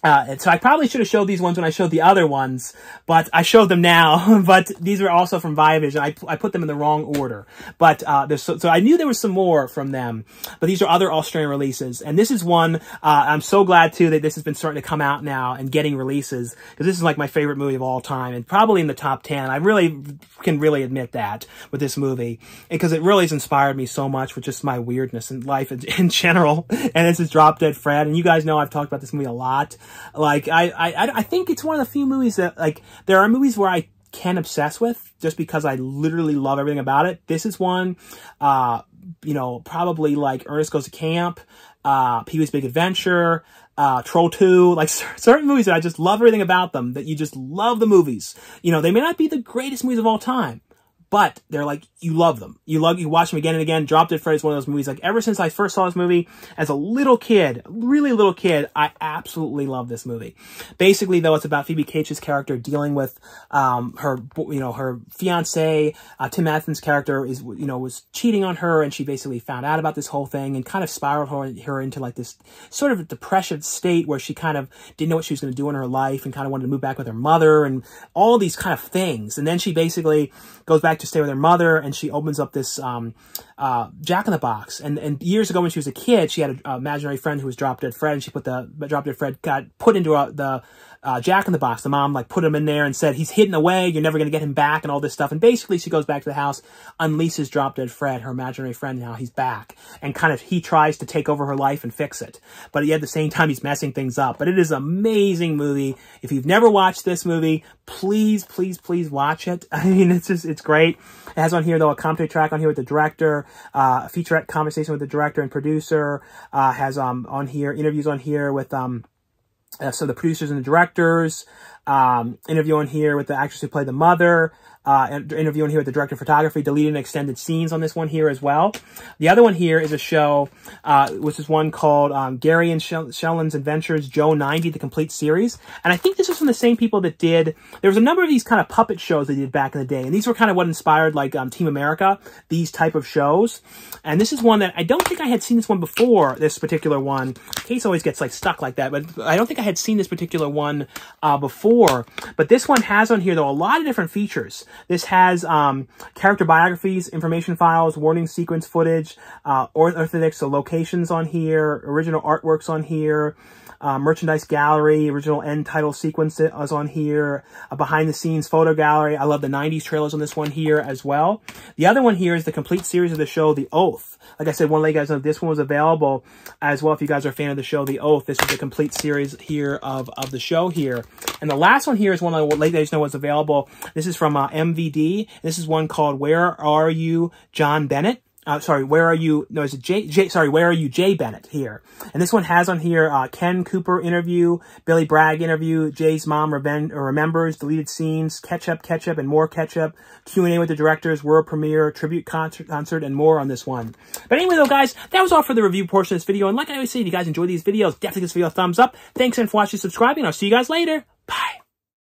And so I probably should have showed these ones when I showed the other ones, but I showed them now. But these are also from ViaVision. I put them in the wrong order. But so I knew there was some more from them. But these are other Australian releases. And this is one, I'm so glad, too, that this has been starting to come out now and getting releases. Because this is like my favorite movie of all time, and probably in the top 10. I really can really admit that with this movie. Because it really has inspired me so much with just my weirdness in life in general. And this is Drop Dead Fred. And you guys know I've talked about this movie a lot. Like, I think it's one of the few movies that, like, there are movies where I can obsess with just because I literally love everything about it. This is one, you know, probably like Ernest Goes to Camp, Pee-wee's Big Adventure, Troll 2, like certain movies that I just love everything about them, that you just love the movies. You know, they may not be the greatest movies of all time, but they're like, you love them. You watch them again and again. Drop Dead Fred is one of those movies. Like, ever since I first saw this movie as a little kid, really little kid, I absolutely love this movie. Basically, though, it's about Phoebe Cates' character dealing with, her, you know, her fiance, Tim Athens' character is, you know, was cheating on her, and she basically found out about this whole thing and kind of spiraled her into like this sort of depression state where she kind of didn't know what she was going to do in her life and kind of wanted to move back with her mother and all these kind of things. And then she basically goes back to stay with her mother, and she opens up this Jack in the Box. And years ago when she was a kid, she had an imaginary friend who was Drop Dead Fred, and she put the Drop Dead Fred got put into the Jack in the Box. The mom like put him in there and said, he's hidden away, you're never going to get him back, and all this stuff. And basically she goes back to the house, unleashes Drop Dead Fred, her imaginary friend, now he's back, and kind of he tries to take over her life and fix it, but at the same time he's messing things up. But it is an amazing movie. If you've never watched this movie, please, please, please watch it. I mean, it's just, it's great. It has on here, though, a commentary track on here with the director, a featurette conversation with the director and producer, has on here interviews on here with so the producers and the directors, interview on here with the actress who played the mother, interviewing here with the director of photography, deleted and extended scenes on this one here as well. The other one here is a show, which is one called Gary and Shellen's Adventures, Joe 90, the complete series. And I think this was from the same people that did, there was a number of these kind of puppet shows they did back in the day. And these were kind of what inspired like Team America, these type of shows. And this is one that I don't think I had seen this one before, this particular one. Case always gets like stuck like that, but I don't think I had seen this particular one before. But this one has on here though a lot of different features. This has character biographies, information files, warning sequence footage, orthopedics, so locations on here, original artworks on here, merchandise gallery, original end title sequence is on here, a behind-the-scenes photo gallery. I love the 90s trailers on this one here as well. The other one here is the complete series of the show, The Oath. Like I said, one of you guys know this one was available as well. If you guys are a fan of the show, The Oath, this is the complete series here of the show here. And the last one here is one I let you guys know was available. This is from MVD. This is one called Where Are You, John Bennett? Where Are You, Jay Bennett here. And this one has on here, Ken Cooper interview, Billy Bragg interview, Jay's mom remembers, deleted scenes, ketchup, and more ketchup, Q&A with the directors, world premiere, tribute concert, and more on this one. But anyway though, guys, that was all for the review portion of this video. And like I always say, if you guys enjoy these videos, definitely give this video a thumbs up. Thanks again for watching, subscribing, and I'll see you guys later. Bye.